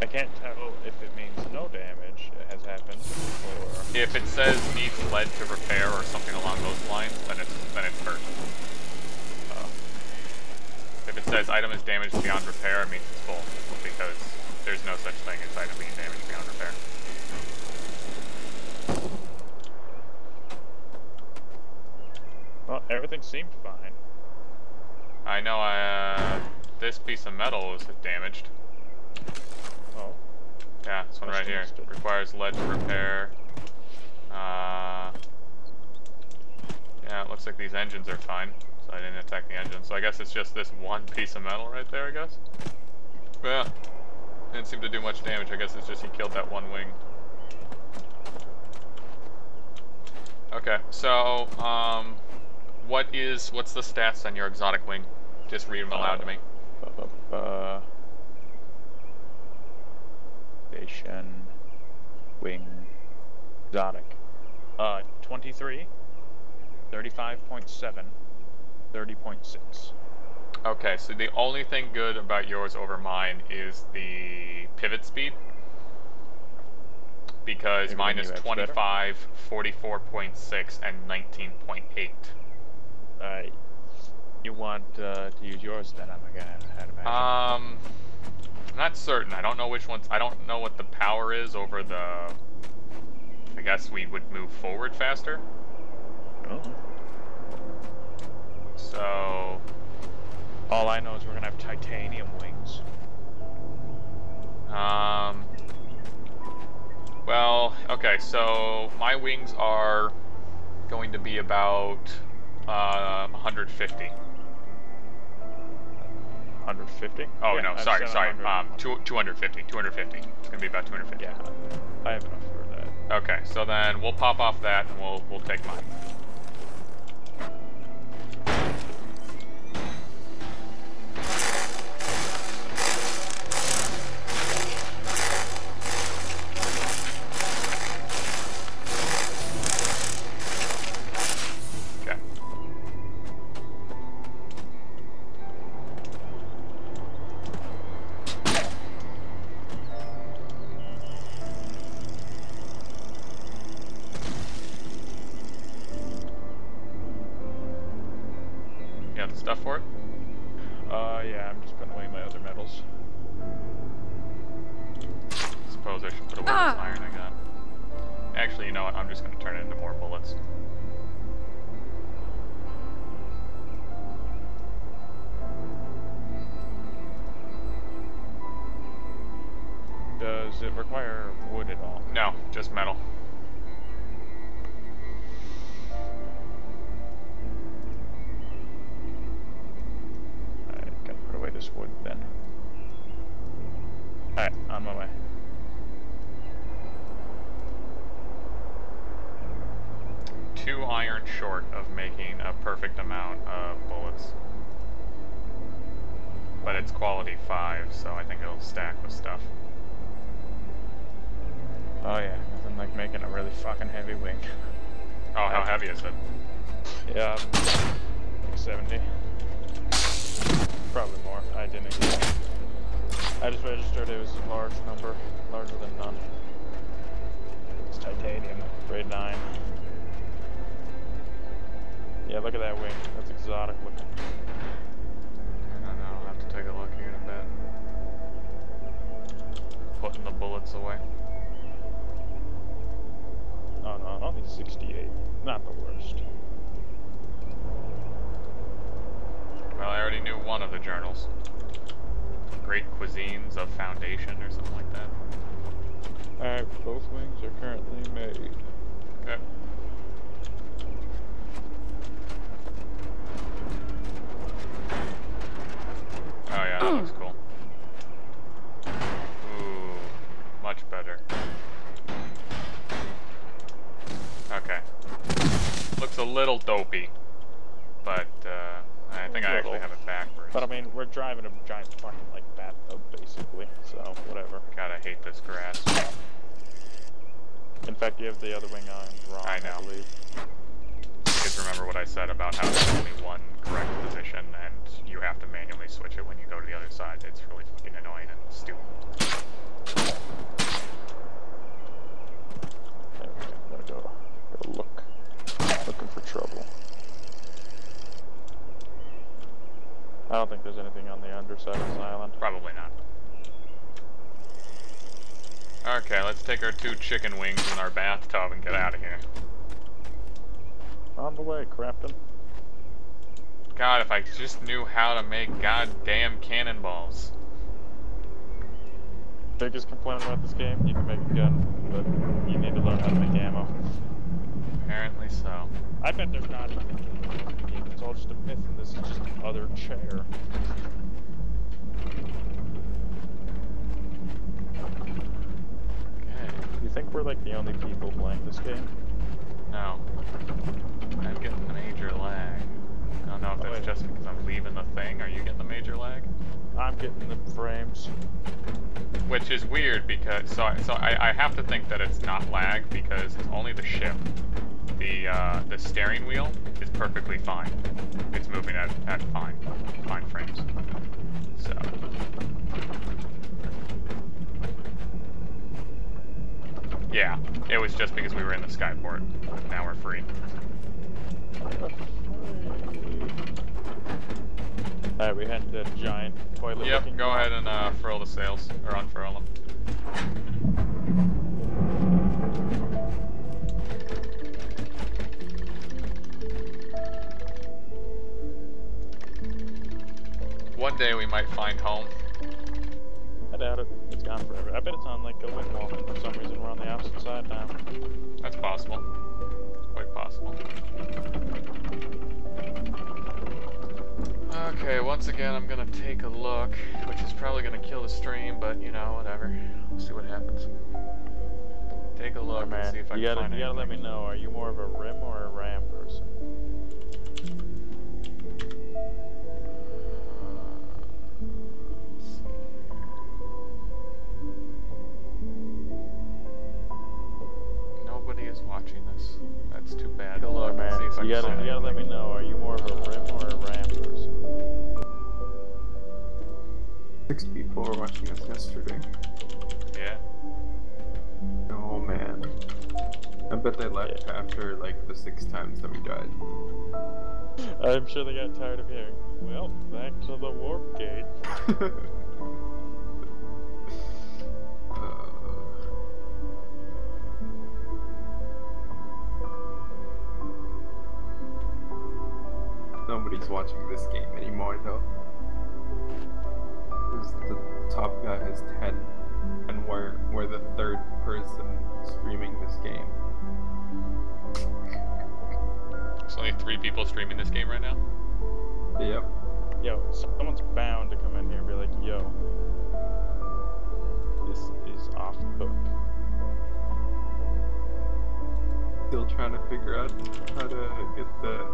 I can't tell if it means no damage has happened, or... If it says needs lead to repair or something along those lines, then it's, then it's hurt. Uh, if it says item is damaged beyond repair, it means it's full, because there's no such thing as item being damaged beyond repair. Well, everything seemed fine. I know, uh, this piece of metal is damaged. Oh. Yeah, this one right here. Requires lead to repair. Uh, yeah, it looks like these engines are fine, so I didn't attack the engine. So I guess it's just this one piece of metal right there, I guess? Yeah. Didn't seem to do much damage. I guess it's just he killed that one wing. Okay, so, um, what is, what's the stats on your exotic wing? Just read them aloud uh, to me. Uh, uh, Station, wing, exotic. Uh, twenty-three, thirty-five point seven, thirty point six. Okay, so the only thing good about yours over mine is the pivot speed. Because maybe mine is twenty-five, forty-four point six, and nineteen point eight. Uh, you want uh, to use yours then, I'm gonna have to imagine. Um... I'm not certain. I don't know which ones. I don't know what the power is over the. I guess we would move forward faster. Oh. So. All I know is we're gonna have titanium wings. Um. Well, okay. So my wings are going to be about uh, one hundred fifty. one hundred fifty? Oh, yeah, no, sorry, sorry. Um, two hundred fifty. two hundred fifty. It's going to be about two hundred fifty. Yeah. I have enough for that. Okay, so then we'll pop off that and we'll, we'll take mine. Much better. Okay. Looks a little dopey, but uh, I think I actually have it backwards. But I mean, we're driving a giant fucking like bat though, basically, so whatever. God, I hate this grass. In fact, you have the other wing on wrong, I know. I believe. Just remember what I said about how there's only one correct position, and you have to manually switch it when you go to the other side. It's really fucking annoying and stupid. Okay, I'm gonna go, go look, looking for trouble. I don't think there's anything on the underside of this island. Probably not. Okay, let's take our two chicken wings in our bathtub and get out of here. On the way, Crafton. God, if I just knew how to make goddamn cannonballs. Biggest complaint about this game, you can make a gun, but you need to learn how to make ammo. Apparently so. I bet there's not even a game, it's all just a myth and this is just another chair. Okay. You think we're like the only people playing this game? No. I'm getting a major lag. I don't know if that's oh, just because I'm leaving the thing. Are you getting the major lag? I'm getting the frames. Which is weird because, so, so I, I have to think that it's not lag because only the ship, the uh, the steering wheel is perfectly fine. It's moving at, at fine, fine frames. So. Yeah, it was just because we were in the skyport. Now we're free. Alright, we had that giant toilet. Yep, go ahead and uh, furl the sails, or unfurl them. One day we might find home. I doubt it. It's gone forever. I bet it's on like a wind wall, and for some reason we're on the opposite side now. That's possible. It's quite possible. Okay, once again, I'm gonna take a look, which is probably gonna kill the stream, but you know, whatever. We'll see what happens. Take a look, oh, and see if I you can gotta, find You anything. Gotta let me know, are you more of a rim or a ram person? Uh, Nobody is watching this. That's too bad. Take a look, man. See if I you, can gotta, find you gotta let me know, are you more of a rim or a ram person? Six people were watching us yesterday. Yeah. Oh man. I bet they left yeah. after like the six times that we died. I'm sure they got tired of hearing, well, back to the warp gate. uh... Nobody's watching this game anymore though. The top guy has ten, and we're, we're the third person streaming this game. There's only three people streaming this game right now? Yep. Yo, someone's bound to come in here and be like, yo, this is off the hook. Still trying to figure out how to get the,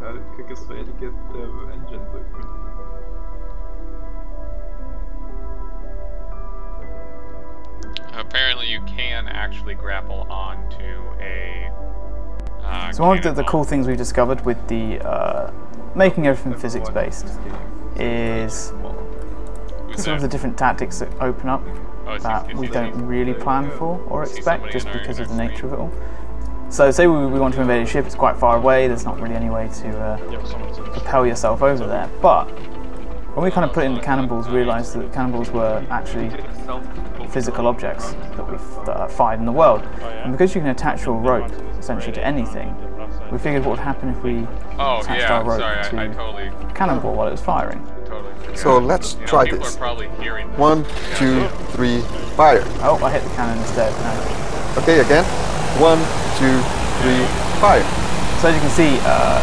how to pick a way to get the engine blueprint. Apparently you can actually grapple onto a... Uh, so one of the, the cool things we've discovered with the uh, making everything physics based is some of the different tactics that open up oh, that we don't really plan for or expect just because of the nature of it all. So say we, we want to invade a ship, it's quite far away, there's not really any way to uh, propel yourself over there, but when we kind of put in the cannonballs, realised that cannonballs were actually physical objects that, we've, that are fired in the world. And because you can attach your rope essentially to anything, we figured what would happen if we oh, attached yeah, our rope sorry, to I, I totally cannonball while it was firing. Totally so let's you know, try this. this. One, two, three, fire. Oh, I hit the cannon instead. No. Okay, again. One, two, three, fire. So as you can see, uh,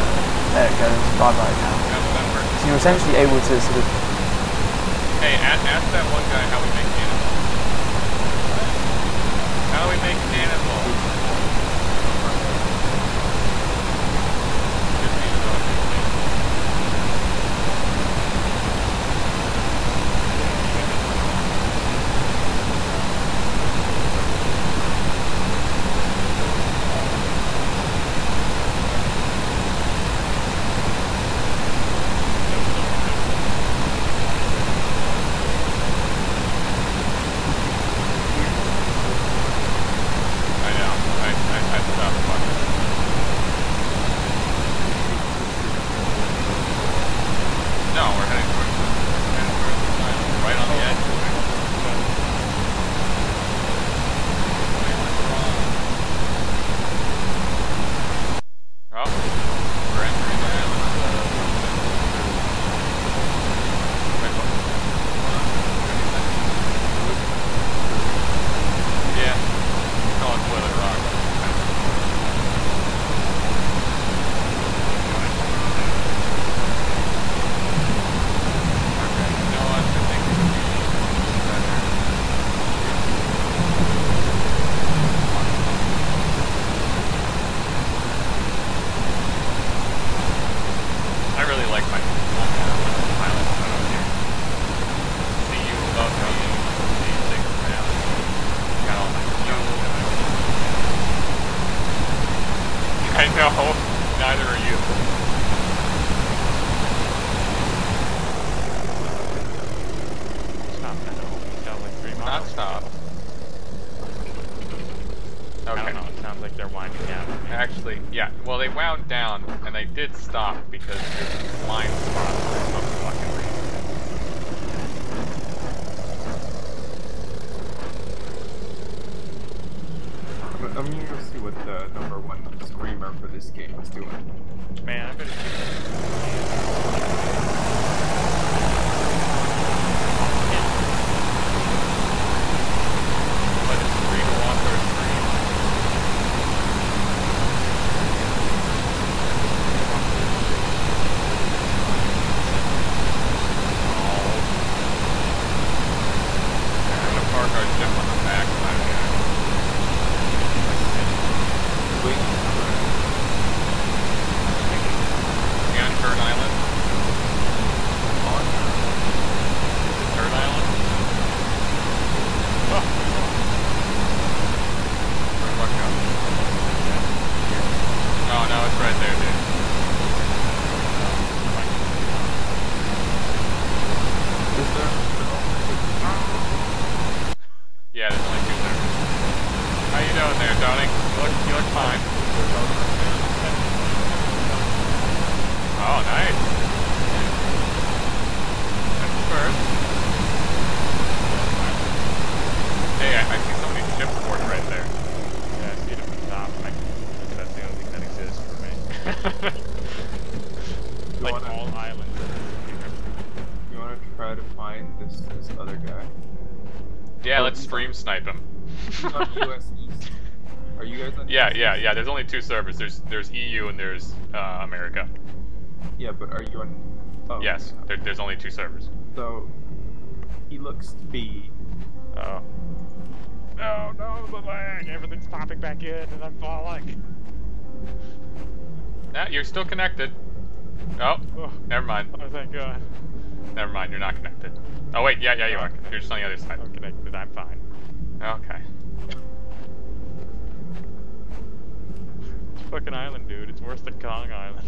there it goes, bye-bye now. So you're essentially able to sort of... Hey, ask, ask that one guy how we make cannonballs. they're winding down. Actually, yeah. Well, they wound down, and they did stop because there's a blind spot for some fucking reason. I'm gonna go see what the number one screamer for this game is doing. Man, I better keep snipe him. U S East. Are you guys on yeah, U S yeah, East? Yeah. There's only two servers. There's there's E U and there's uh, America. Yeah, but are you on? Oh, yes. No. There, there's only two servers. So he looks to be. Oh. No, no, the lag. Everything's popping back in, and I'm falling. Nah, you're still connected. Oh, oh, never mind. Oh, thank God. Never mind. You're not connected. Oh wait, yeah, yeah, you are. You're just on the other side. I'm connected. I'm fine. Okay. It's a fucking island, dude. It's worse than Kong Island.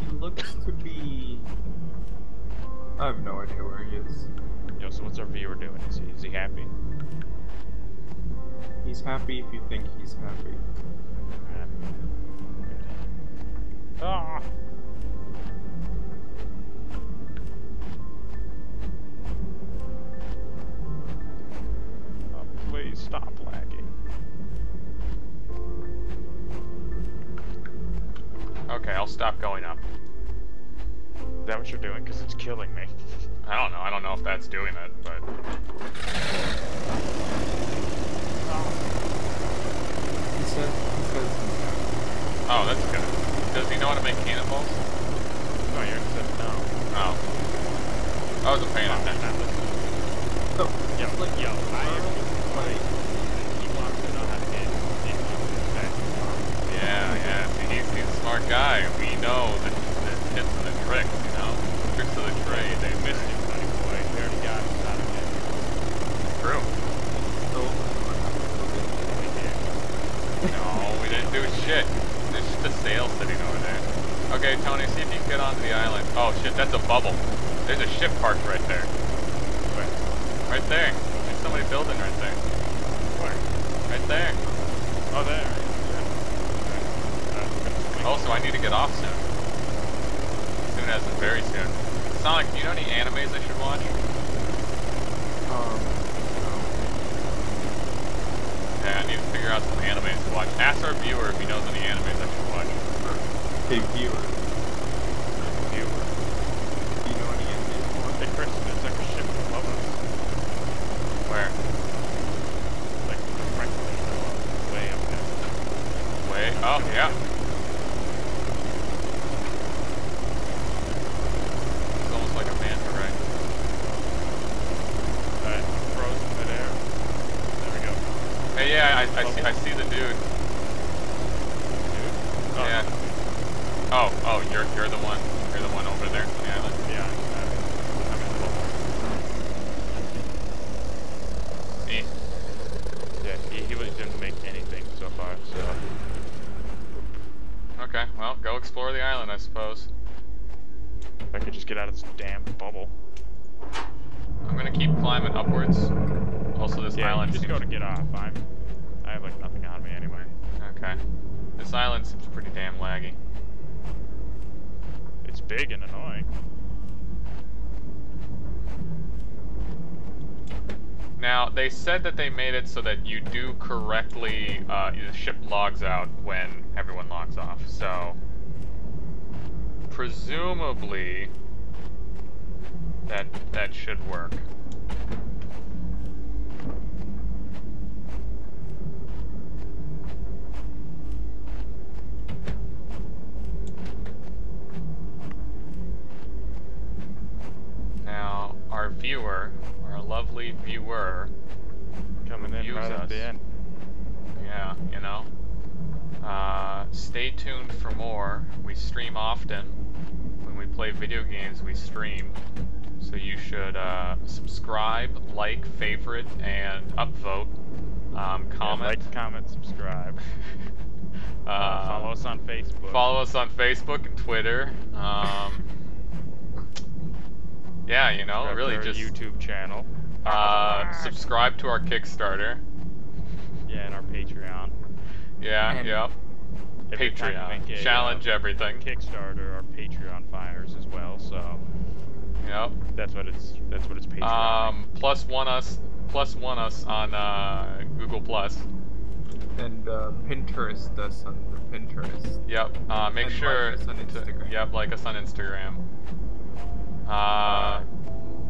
He looks to be... I have no idea where he is. Yo, so what's our viewer doing? Is he, is he happy? He's happy if you think he's happy. Happy. Ah! Please stop lagging. Okay, I'll stop going up. Is that what you're doing? Because it's killing me. I don't know. I don't know if that's doing it, but... Oh. He says, he says he's happy. Oh, that's good. Does he know how to make cannonballs? No, you said no. Oh. I wasn't paying attention. Oh, yo, like, yo, I am... Like, he wants to know how to get into yeah, yeah, see, he's, he's a smart guy. We know the, the tips and the tricks, you know? Tricks of the trade. They missed you, buddy boy. They already got us out of it. True. So, we did. No, we didn't do shit. There's just a sail sitting over there. Okay, Tony, see if you can get onto the island. Oh, shit, that's a bubble. There's a ship parked right there. Right there. There's somebody building right there. Right there. Oh, there. Yeah. Also, I need to get off soon. Soon as in very soon. Sonic, do you know any animes I should watch? Um, no. Yeah, I need to figure out some animes to watch. Ask our viewer if he knows any animes I should watch. Hey, viewer. Viewer. Do you know any animes to watch? Hey, Chris, there's like a ship above us. Where? Oh, yeah. It's almost like a manta ray. Alright, frozen midair. There we go. Hey, yeah, I, I, oh. see, I see the dude. Dude? Oh. Yeah. Oh, oh, you're you're the one. You're the one over there on the island. Yeah, I'm in the bubble. Eh. Yeah, he, he didn't make anything so far, so... Okay, well, go explore the island, I suppose. If I could just get out of this damn bubble. I'm gonna keep climbing upwards. Also, this yeah, island. Just seems... go to get off. I'm I have like nothing on me anyway. Okay. This island seems pretty damn laggy. It's big and annoying. Now, they said that they made it so that you do correctly, uh, the ship logs out when everyone logs off, so presumably that, that should work. Now, our viewer, our lovely viewer, coming in right at the end. Yeah, you know. Uh, stay tuned for more. We stream often. When we play video games, we stream. So you should uh, subscribe, like, favorite, and upvote. Um, comment. Yeah, like, comment, subscribe. uh, uh, follow us on Facebook. Follow us on Facebook and Twitter. Um, yeah, you know, subscribe really to our just YouTube channel. Uh, subscribe to our Kickstarter. Yeah, and our Patreon. Yeah, and yep. Patreon. A, Challenge uh, everything. Kickstarter, our Patreon fires as well, so. Yep. That's what it's that's what it's Patreon. Um plus one us plus one us on uh Google Plus. And uh Pinterest us on the Pinterest. Yep. Uh make and sure like us on Instagram. To, yep, like us on Instagram. Uh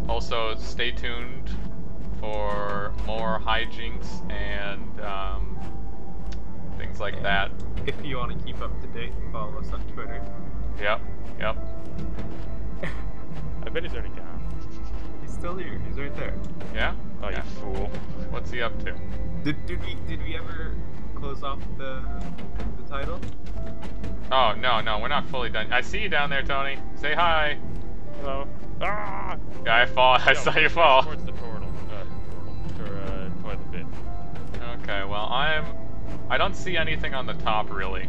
also stay tuned for more hijinks and um things like and that. If you want to keep up to date, follow us on Twitter. Yep, yep. I bet he's already gone. He's still here. He's right there. Yeah? Oh, yeah. You fool. What's he up to? Did, did, we, did we ever close off the, the title? Oh, no, no. We're not fully done. I see you down there, Tony. Say hi. Hello. Ah! Yeah, I fall. I no, saw you fall. Towards the portal. Uh, portal. Or, uh, toward the pit. Okay, well, I'm... I don't see anything on the top, really.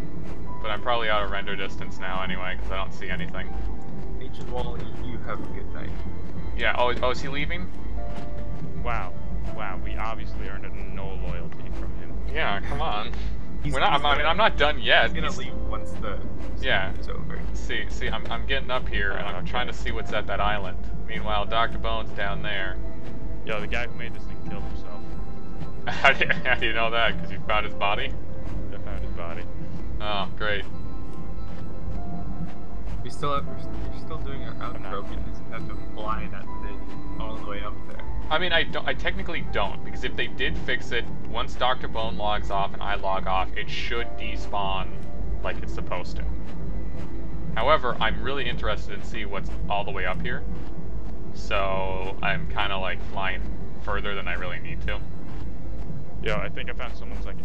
But I'm probably out of render distance now, anyway, because I don't see anything. Ancient Wall, you have a good night. Yeah, oh, oh, is he leaving? Wow. Wow, we obviously earned no loyalty from him. Yeah, come on. We're not, I mean, I'm not done yet. He's gonna leave once the... Yeah. It's over. See, see, I'm, I'm getting up here, and I'm trying to see what's at that island. Meanwhile, DrBone's down there. Yo, the guy who made this thing killed himself. How do you, how do you know that? Because you found his body? I found his body. Oh, great. We still have, we're still doing our outro because you have to fly that thing all the way up there. I mean, I don't, I technically don't, because if they did fix it, once DrBone logs off and I log off, it should despawn like it's supposed to. However, I'm really interested in seeing what's all the way up here, so I'm kind of like flying further than I really need to. Yo, I think I found someone's like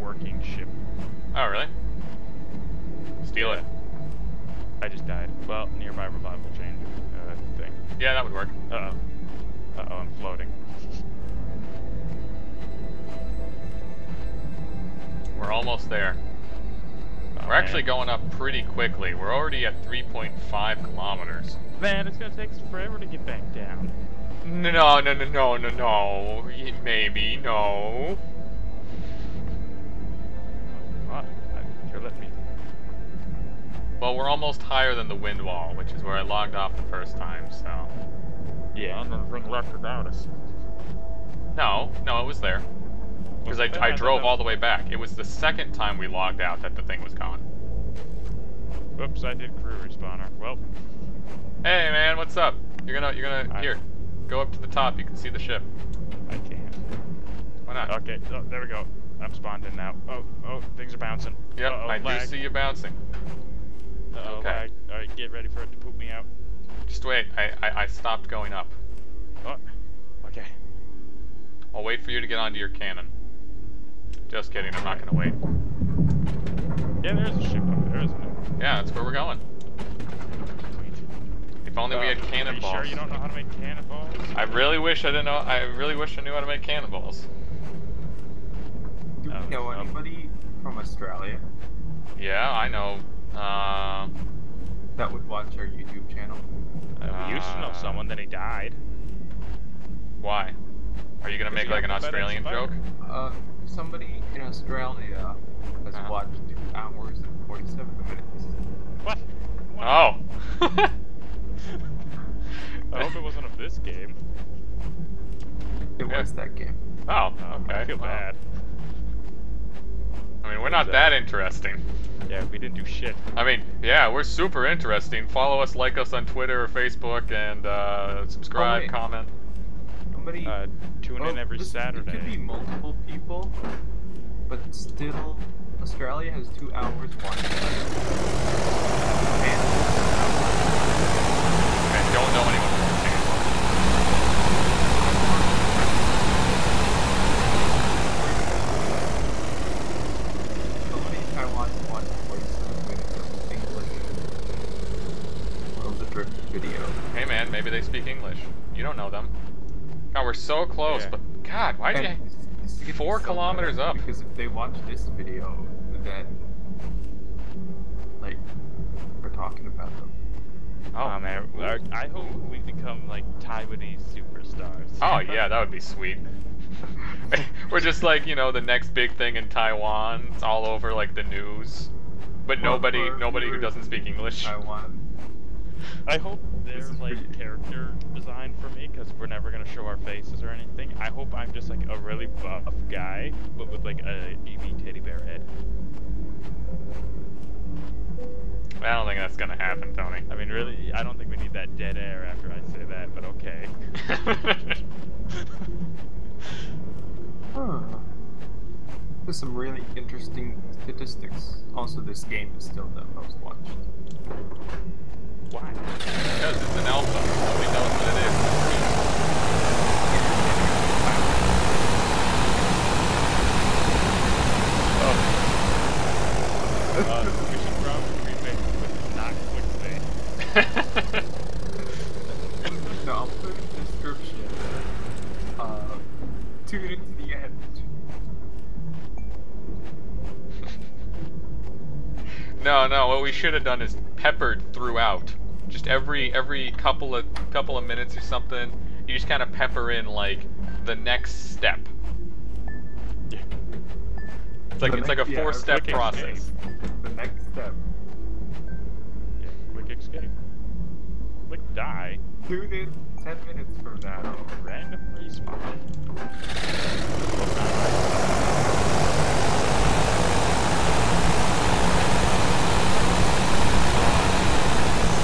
working ship. Oh, really? Steal it. I just died. Well, nearby revival chain uh, thing. Yeah, that would work. Uh oh. Uh oh, I'm floating. We're almost there. Oh, We're man. actually going up pretty quickly. We're already at three point five kilometers. Man, it's gonna take us forever to get back down. No, no, no, no, no, no. Maybe, no. What? You're letting me. Well, we're almost higher than the wind wall, which is where I logged off the first time, so... Yeah, well, nothing left about us. No, no, it was there. Because I, I drove all the way back. It was the second time we logged out that the thing was gone. Whoops, I did crew respawner. Well. Hey, man, what's up? You're gonna, you're gonna, I... here, go up to the top, you can see the ship. I can't. Why not? Okay, oh, there we go. I'm spawned in now. Oh, oh, things are bouncing. Yep, uh-oh, I lag. do see you bouncing. Uh-oh, okay. Alright, get ready for it to poop me out. Just wait, I, I, I stopped going up. Oh, okay. I'll wait for you to get onto your cannon. Just kidding, I'm not gonna wait. Yeah, there is a ship up there, isn't it? Yeah, that's where we're going. If only uh, we had cannonballs. Are you sure you don't know how to make cannonballs? I really wish I didn't know, I really wish I knew how to make cannonballs. Do we um, know anybody um, from Australia? Yeah, I know. Uh, that would watch our YouTube channel. Uh, we used to know someone, then he died. Why? Are you gonna make like an Australian joke? Uh, somebody in Australia has uh. watched two hours and forty-seven minutes. What? What? Oh. I hope it wasn't of this game. It yeah. was that game. Oh, okay. I feel wow. bad. I mean, we're what not that? that interesting. Yeah, we didn't do shit. I mean, yeah, we're super interesting. Follow us, like us on Twitter or Facebook, and uh, subscribe, oh, comment. Somebody uh, tune oh, in every this, Saturday. It could be multiple people, but still, Australia has two hours watching. And I don't know anyone watching it. Somebody in Taiwan is watching forty-seven minutes of English Worlds Adrift video. Hey man, maybe they speak English. You don't know them. God, we're so close, yeah. but God, why did you four kilometers up? Because if they watch this video, then like we're talking about them. Oh, oh man, I, I hope we become like Taiwanese superstars. Oh yeah, that would be sweet. We're just like, you know, the next big thing in Taiwan. It's all over like the news, but well, nobody, nobody who doesn't speak English. Taiwan. I hope there's like pretty... character design for me, because we're never gonna show our faces or anything. I hope I'm just like a really buff guy, but with like a E V teddy bear head. I don't think that's gonna happen, Tony. I mean, really, I don't think we need that dead air after I say that, but okay. Huh. There's some really interesting statistics. Also, this game is still the most watched. Why? Because it's an alpha. Nobody knows what it is. Oh. Uh, we should probably make it, but it's not clickbait. No, I'll put in the description. Uh, tune in to the end. No, no. What we should have done is peppered throughout. Just every every couple of couple of minutes or something, you just kind of pepper in like the next step. Yeah. It's like the it's next, like a yeah, four-step process. Escape. The next step. Yeah. Quick escape. Quick die. Tune in ten minutes from now. Random respawn.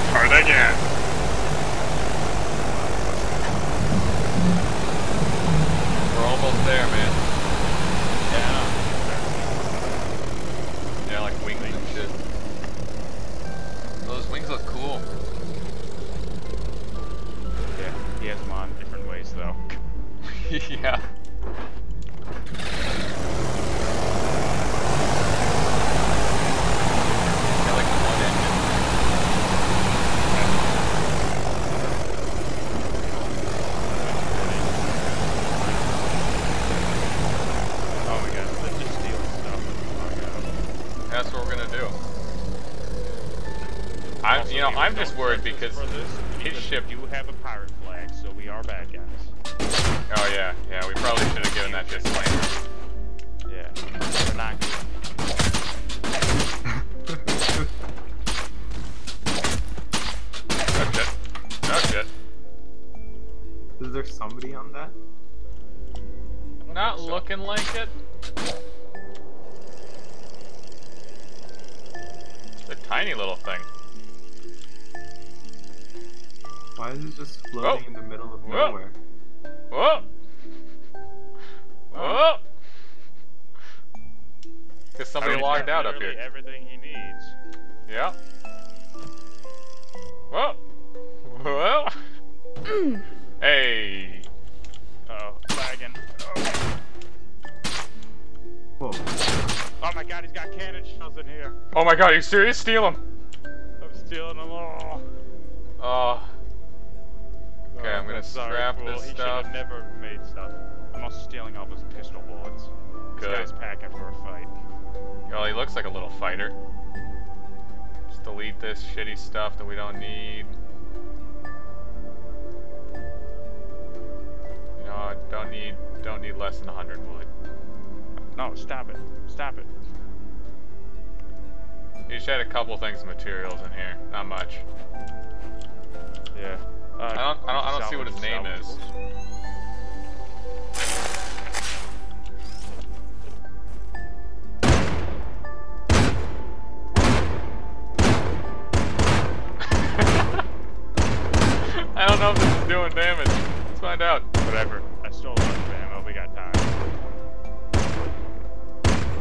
Start again. We're almost there, man. Yeah. Yeah, like wings and shit. Those wings look cool. Yeah, he has them on different ways though. Yeah. You know, I'm just worried because his ship. You have a pirate flag, so we are bad guys. Oh yeah, yeah. We probably should have given that disclaimer. Yeah, we're not. That's it. That's it. Is there somebody on that? Not looking like it. It's a tiny little thing. Why is it just floating Whoa. in the middle of nowhere? Whoa! Whoa! Because somebody I mean, logged out up here. Everything he needs. Yeah. Whoa! Whoa! Mm. Hey! Uh oh, lagging. Oh. Whoa. Oh my god, he's got cannon shells in here. Oh my god, are you serious? Steal them! I'm stealing them all. Oh. Okay, I'm gonna scrap this he stuff. He should have never made stuff. I'm also stealing all those pistol bullets. Good. This guy's packing for a fight. Well, he looks like a little fighter. Just delete this shitty stuff that we don't need. You know, don't need, don't need less than a hundred wood. No, stop it. Stop it. You should have a couple things of materials in here. Not much. Yeah. Uh, I don't, I don't, I don't see what his name is. I don't know if this is doing damage. Let's find out. Whatever. I stole a bunch of ammo. We got time.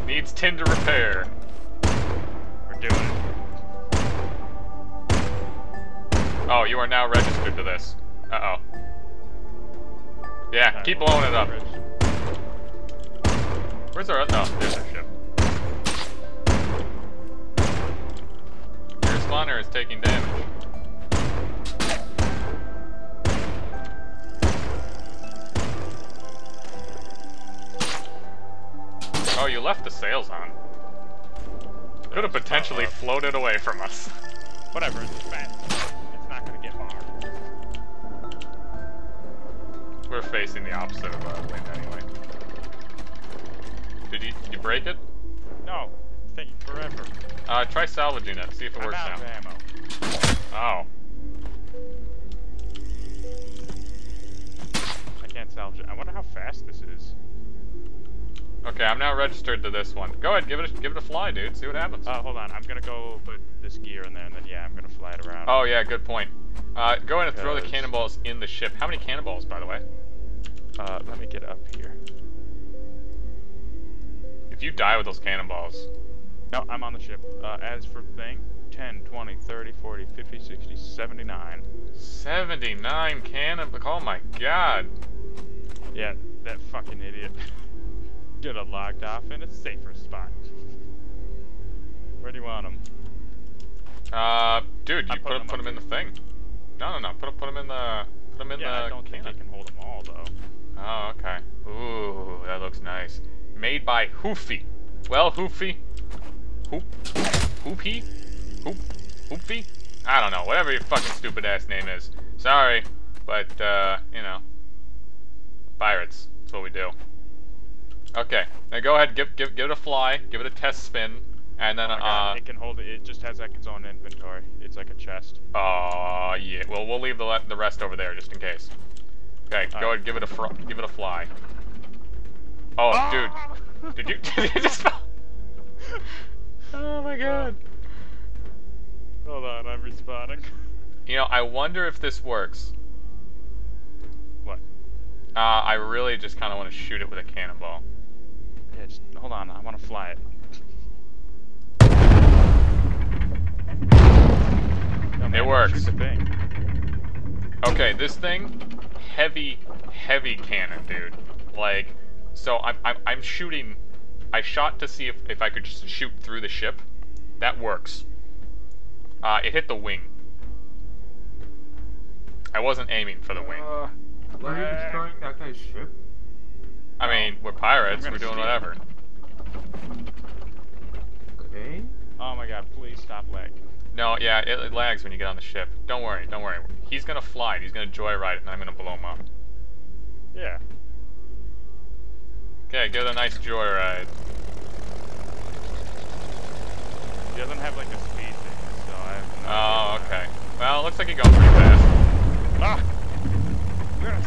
Needs tin to repair. We're doing it. Oh, you are now registered to this. Uh oh. Yeah, right, keep we'll blowing it up. Where's our other? Oh, there's our ship. Your spawner is taking damage. Oh, you left the sails on. Could have potentially floated away from us. Whatever, it's fast. It's not gonna get bombed. We're facing the opposite of our wind anyway. Did you, did you break it? No, it's taking forever. Uh, try salvaging it, see if it works now. I'm out of ammo. Oh. I can't salvage it. I wonder how fast this is. Okay, I'm now registered to this one. Go ahead, give it a, give it a fly, dude. See what happens. Oh, uh, hold on. I'm gonna go put this gear in there, and then yeah, I'm gonna fly it around. Oh yeah, good point. Uh, go ahead and throw the cannonballs in the ship. How many cannonballs, by the way? Uh, let me get up here. If you die with those cannonballs. No, I'm on the ship. Uh, as for thing, ten, twenty, thirty, forty, fifty, sixty, seventy-nine. seventy-nine cannonballs. Oh my god. Yeah, that fucking idiot. Get it locked off in a safer spot. Where do you want them? Uh, dude, you put, put them in the thing. No, no, no. Put them, put them in the. Put them in yeah, the. I don't think they can hold them all though. Oh, okay. Ooh, that looks nice. Made by Hoofy. Well, Hoofy. Hoop. Hoopy. Hoop. Hoopy. I don't know. Whatever your fucking stupid ass name is. Sorry, but uh, you know, pirates. That's what we do. Okay, now go ahead, give, give, give it a fly, give it a test spin, and then, oh my God, uh... it can hold it, it just has, like, its own inventory. It's like a chest. Oh, uh, yeah. Well, we'll leave the, the rest over there, just in case. Okay, all go right. ahead, give it a fr give it a fly. Oh, oh! Dude. Did you, did you just... Oh, my God. Uh, hold on, I'm respawning. You know, I wonder if this works. What? Uh, I really just kind of want to shoot it with a cannonball. Yeah, just hold on, I want to fly it. No, man, it works. Shoot the thing. Okay, this thing, heavy, heavy cannon, dude. Like, so I'm, I'm, I'm shooting, I shot to see if, if I could just shoot through the ship. That works. Uh, it hit the wing. I wasn't aiming for the wing. Uh, why are you destroying that guy's ship? I mean, we're pirates, we're doing whatever. Okay. Oh my god, please stop lagging. No, yeah, it, it lags when you get on the ship. Don't worry, don't worry. He's gonna fly, he's gonna joyride it, and I'm gonna blow him up. Yeah. Okay, give it a nice joyride. He doesn't have like a speed thing, so I have no idea. Oh, okay. Well, it looks like you're going pretty fast. Ah! Yes!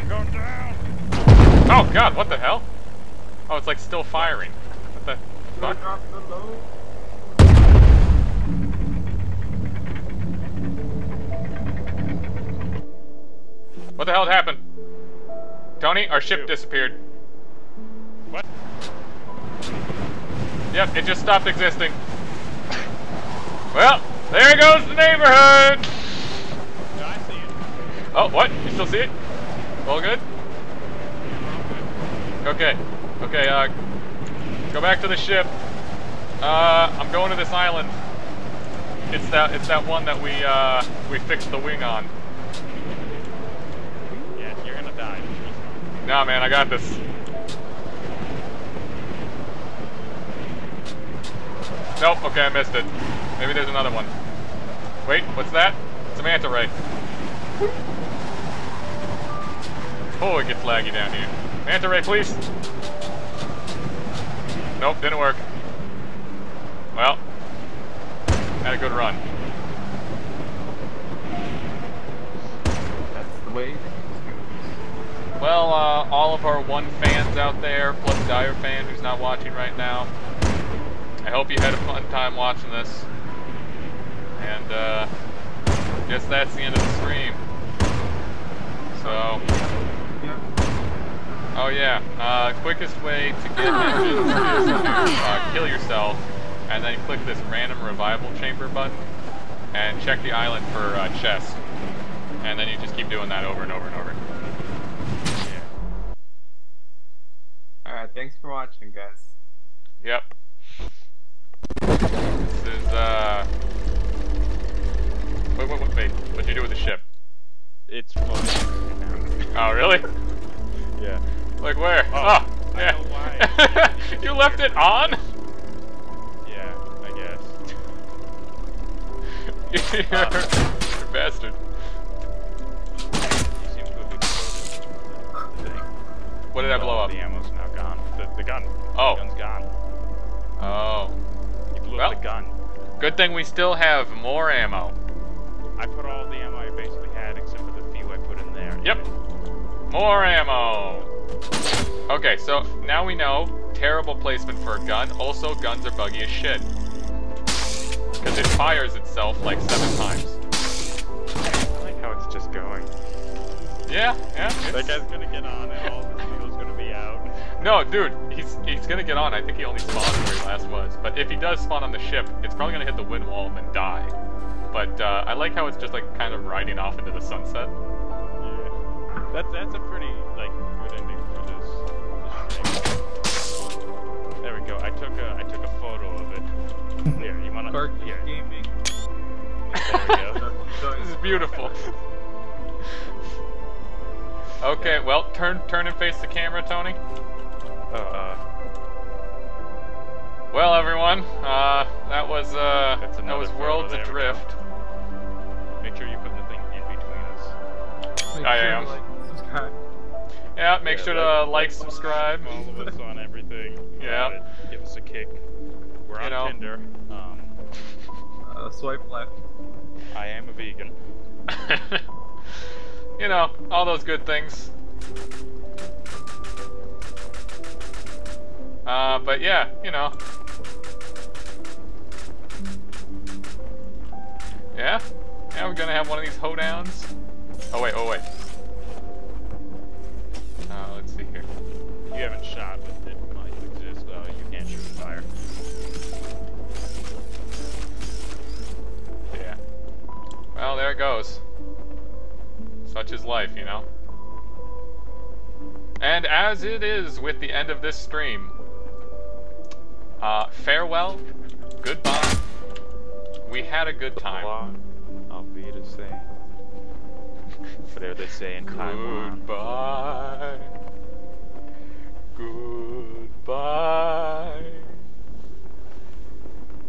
You're going down! Oh god, what the hell? Oh, it's like still firing. What the fuck? What the hell happened? Tony, our ship disappeared. What? Yep, it just stopped existing. Well, there goes the neighborhood! No, I see it. Oh, what? You still see it? All good? Okay, okay, uh, go back to the ship. Uh, I'm going to this island. It's that, it's that one that we, uh, we fixed the wing on. Yeah, you're gonna die. Nah, man, I got this. Nope, okay, I missed it. Maybe there's another one. Wait, what's that? It's a manta ray. Oh, it gets laggy down here. Manta ray, please! Nope, didn't work. Well, had a good run. That's the way. Well, uh, all of our one fans out there, plus Dire fan who's not watching right now, I hope you had a fun time watching this. And uh, I guess that's the end of the stream. So, oh yeah, uh, quickest way to get engines is to uh, kill yourself, and then click this random revival chamber button, and check the island for uh, chests, and then you just keep doing that over and over and over. Alright, thanks for watching, guys. Yep. This is, uh... Wait, wait, wait, wait. What'd you do with the ship? It's floating. Oh, really? Yeah. Like where? Oh, oh yeah. I know why. You left it on? Yeah, I guess. You're uh, a bastard. You seem to have exploded. What did I blow up? The ammo's now gone. The, the gun. Oh. The gun's gone. Oh. You blew well, up the gun. Good thing we still have more ammo. I put all the ammo I basically had except for the few I put in there. Yep. More ammo! Okay, so now we know, terrible placement for a gun. Also, guns are buggy as shit. Because it fires itself like seven times. I like how it's just going. Yeah, yeah. That guy's gonna get on and all the fuel's gonna be out. No, dude, he's, he's gonna get on. I think he only spawned where he last was. But if he does spawn on the ship, it's probably gonna hit the wind wall and then die. But uh, I like how it's just like kind of riding off into the sunset. That's, that's a pretty, like, good ending for this, this thing. There we go, I took a, I took a photo of it. Here, you wanna... Dark here. Gaming. There we go. This is beautiful. Okay, well, turn, turn and face the camera, Tony. Uh... Well, everyone, uh, that was, uh, that's that was Worlds Adrift. Make sure you put the thing in between us. Make I sure am. Like Yeah, make yeah, sure to like, like subscribe. Follow us on everything. Yeah. Give us a kick. We're on you know. Tinder. Um, uh, swipe left. I am a vegan. You know, all those good things. Uh, but yeah, you know. Yeah? Yeah, we're gonna have one of these hoedowns. Oh wait, oh wait. Uh, let's see here. You haven't shot, but it might exist. Uh, you can't shoot with fire. Yeah. Well, there it goes. Such is life, you know? And as it is with the end of this stream, uh, farewell, goodbye. We had a good time. I'll be the same. Whatever they say in Taiwan. Goodbye. Goodbye.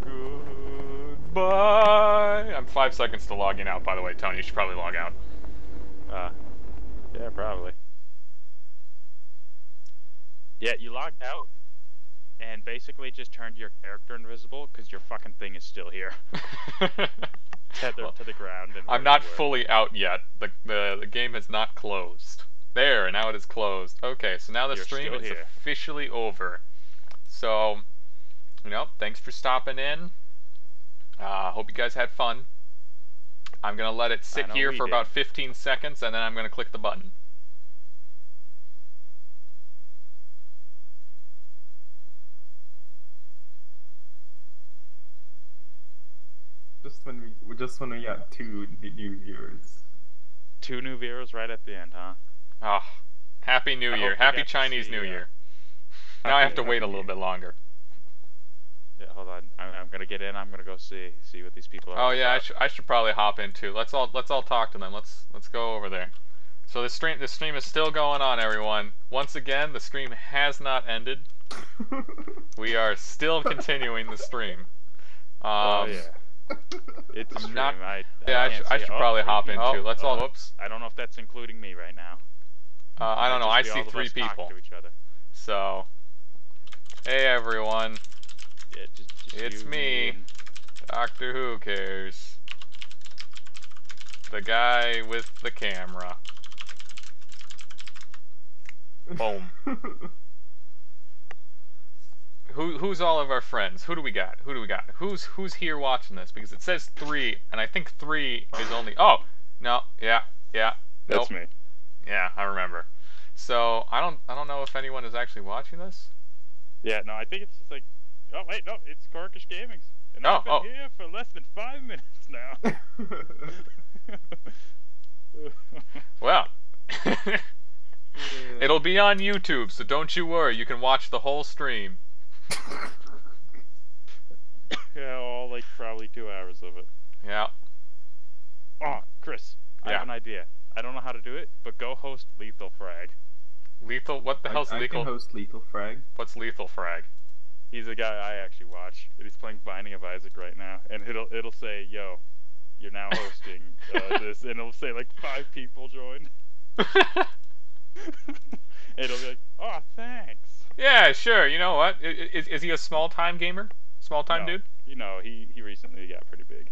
Goodbye. I'm five seconds to logging out, by the way, Tony. You should probably log out. Uh, yeah, probably. Yeah, you logged out and basically just turned your character invisible because your fucking thing is still here. Tethered well, to the ground. And I'm not fully out yet. The, the the game has not closed. There, now it is closed. Okay, so now the You're stream is here. Officially over. So, you know, thanks for stopping in. Uh, hope you guys had fun. I'm gonna let it sit here for did. about fifteen seconds, and then I'm gonna click the button. Just when we, just when we got two new viewers. Two new viewers right at the end, huh? Ah, oh, happy New Year! Happy Chinese New Year. Now I have to wait a little bit longer. Yeah, hold on. I'm, I'm gonna get in. I'm gonna go see see what these people are. Oh yeah, I should I should probably hop in too. Let's all let's all talk to them. Let's let's go over there. So the stream the stream is still going on, everyone. Once again, the stream has not ended. We are still continuing the stream. Um, oh yeah. It's a stream. Not, I, I yeah, I, sh I should oh, probably hop in oh, too. Let's oh, all. Oops. I don't know if that's including me right now. Uh, I don't know. I see three people. To each other. So, Hey everyone. Yeah, just, just it's me, and... Doctor Who Cares. The guy with the camera. Boom. Who who's all of our friends? Who do we got? Who do we got? Who's who's here watching this? Because it says three, and I think three is only. Oh no, yeah, yeah. That's nope. me. Yeah, I remember. So I don't I don't know if anyone is actually watching this. Yeah, no, I think it's just like. Oh wait, no, it's Corkish Gaming's, and oh, I've been oh. here for less than five minutes now. Well. It'll be on YouTube, so don't you worry. You can watch the whole stream. Yeah, all like probably two hours of it. Yeah. Oh, Chris, yeah. I have an idea. I don't know how to do it, but go host Lethal Frag. Lethal? What the I, hell's I lethal? I can host Lethal Frag. What's Lethal Frag? He's a guy I actually watch. He's playing Binding of Isaac right now, and it'll it'll say, "Yo, you're now hosting uh, this," and it'll say like five people joined. It'll be like, oh, thanks. Yeah, sure. You know what? Is, is he a small-time gamer? Small-time no, dude? You know, he he recently got pretty big.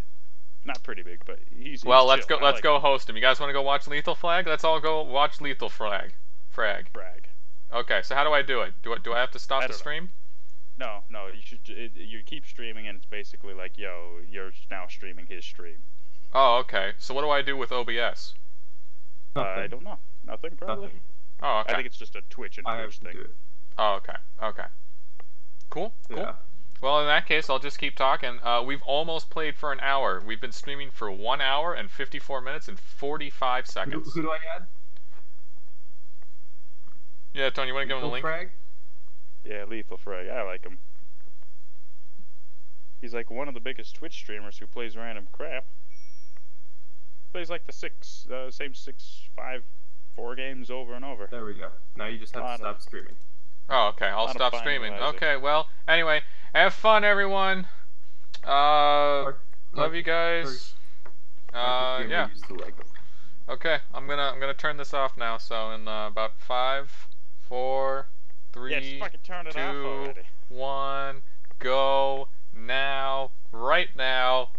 Not pretty big, but he's. Well, he's let's chill. go. Let's like go host him. You guys want to go watch Lethal Frag? Let's all go watch Lethal Frag. Frag. Frag. Okay. So how do I do it? Do I, do I have to stop the know. stream? No, no. You should. It, you keep streaming, and it's basically like, yo, you're now streaming his stream. Oh, okay. So what do I do with O B S? Uh, I don't know. Nothing, probably. Nothing. Oh, okay. I think it's just a Twitch and Twitch thing. Oh, okay. Okay. Cool. Cool. Yeah. Well, in that case, I'll just keep talking. Uh, we've almost played for an hour. We've been streaming for one hour and fifty-four minutes and forty-five seconds. Who, who do I add? Yeah, Tony, you want to give him the link? Frag? Yeah, Lethal Frag. I like him. He's like one of the biggest Twitch streamers who plays random crap. Plays like the six, uh, same six, five. Four games over and over. There we go. Now you just have to stop streaming. Oh, okay. I'll stop streaming. Okay, well, anyway, have fun, everyone. Uh, love you guys. Uh, yeah. Okay, I'm gonna I'm gonna turn this off now. So in uh, about five, four, three, two, one, go now, right now.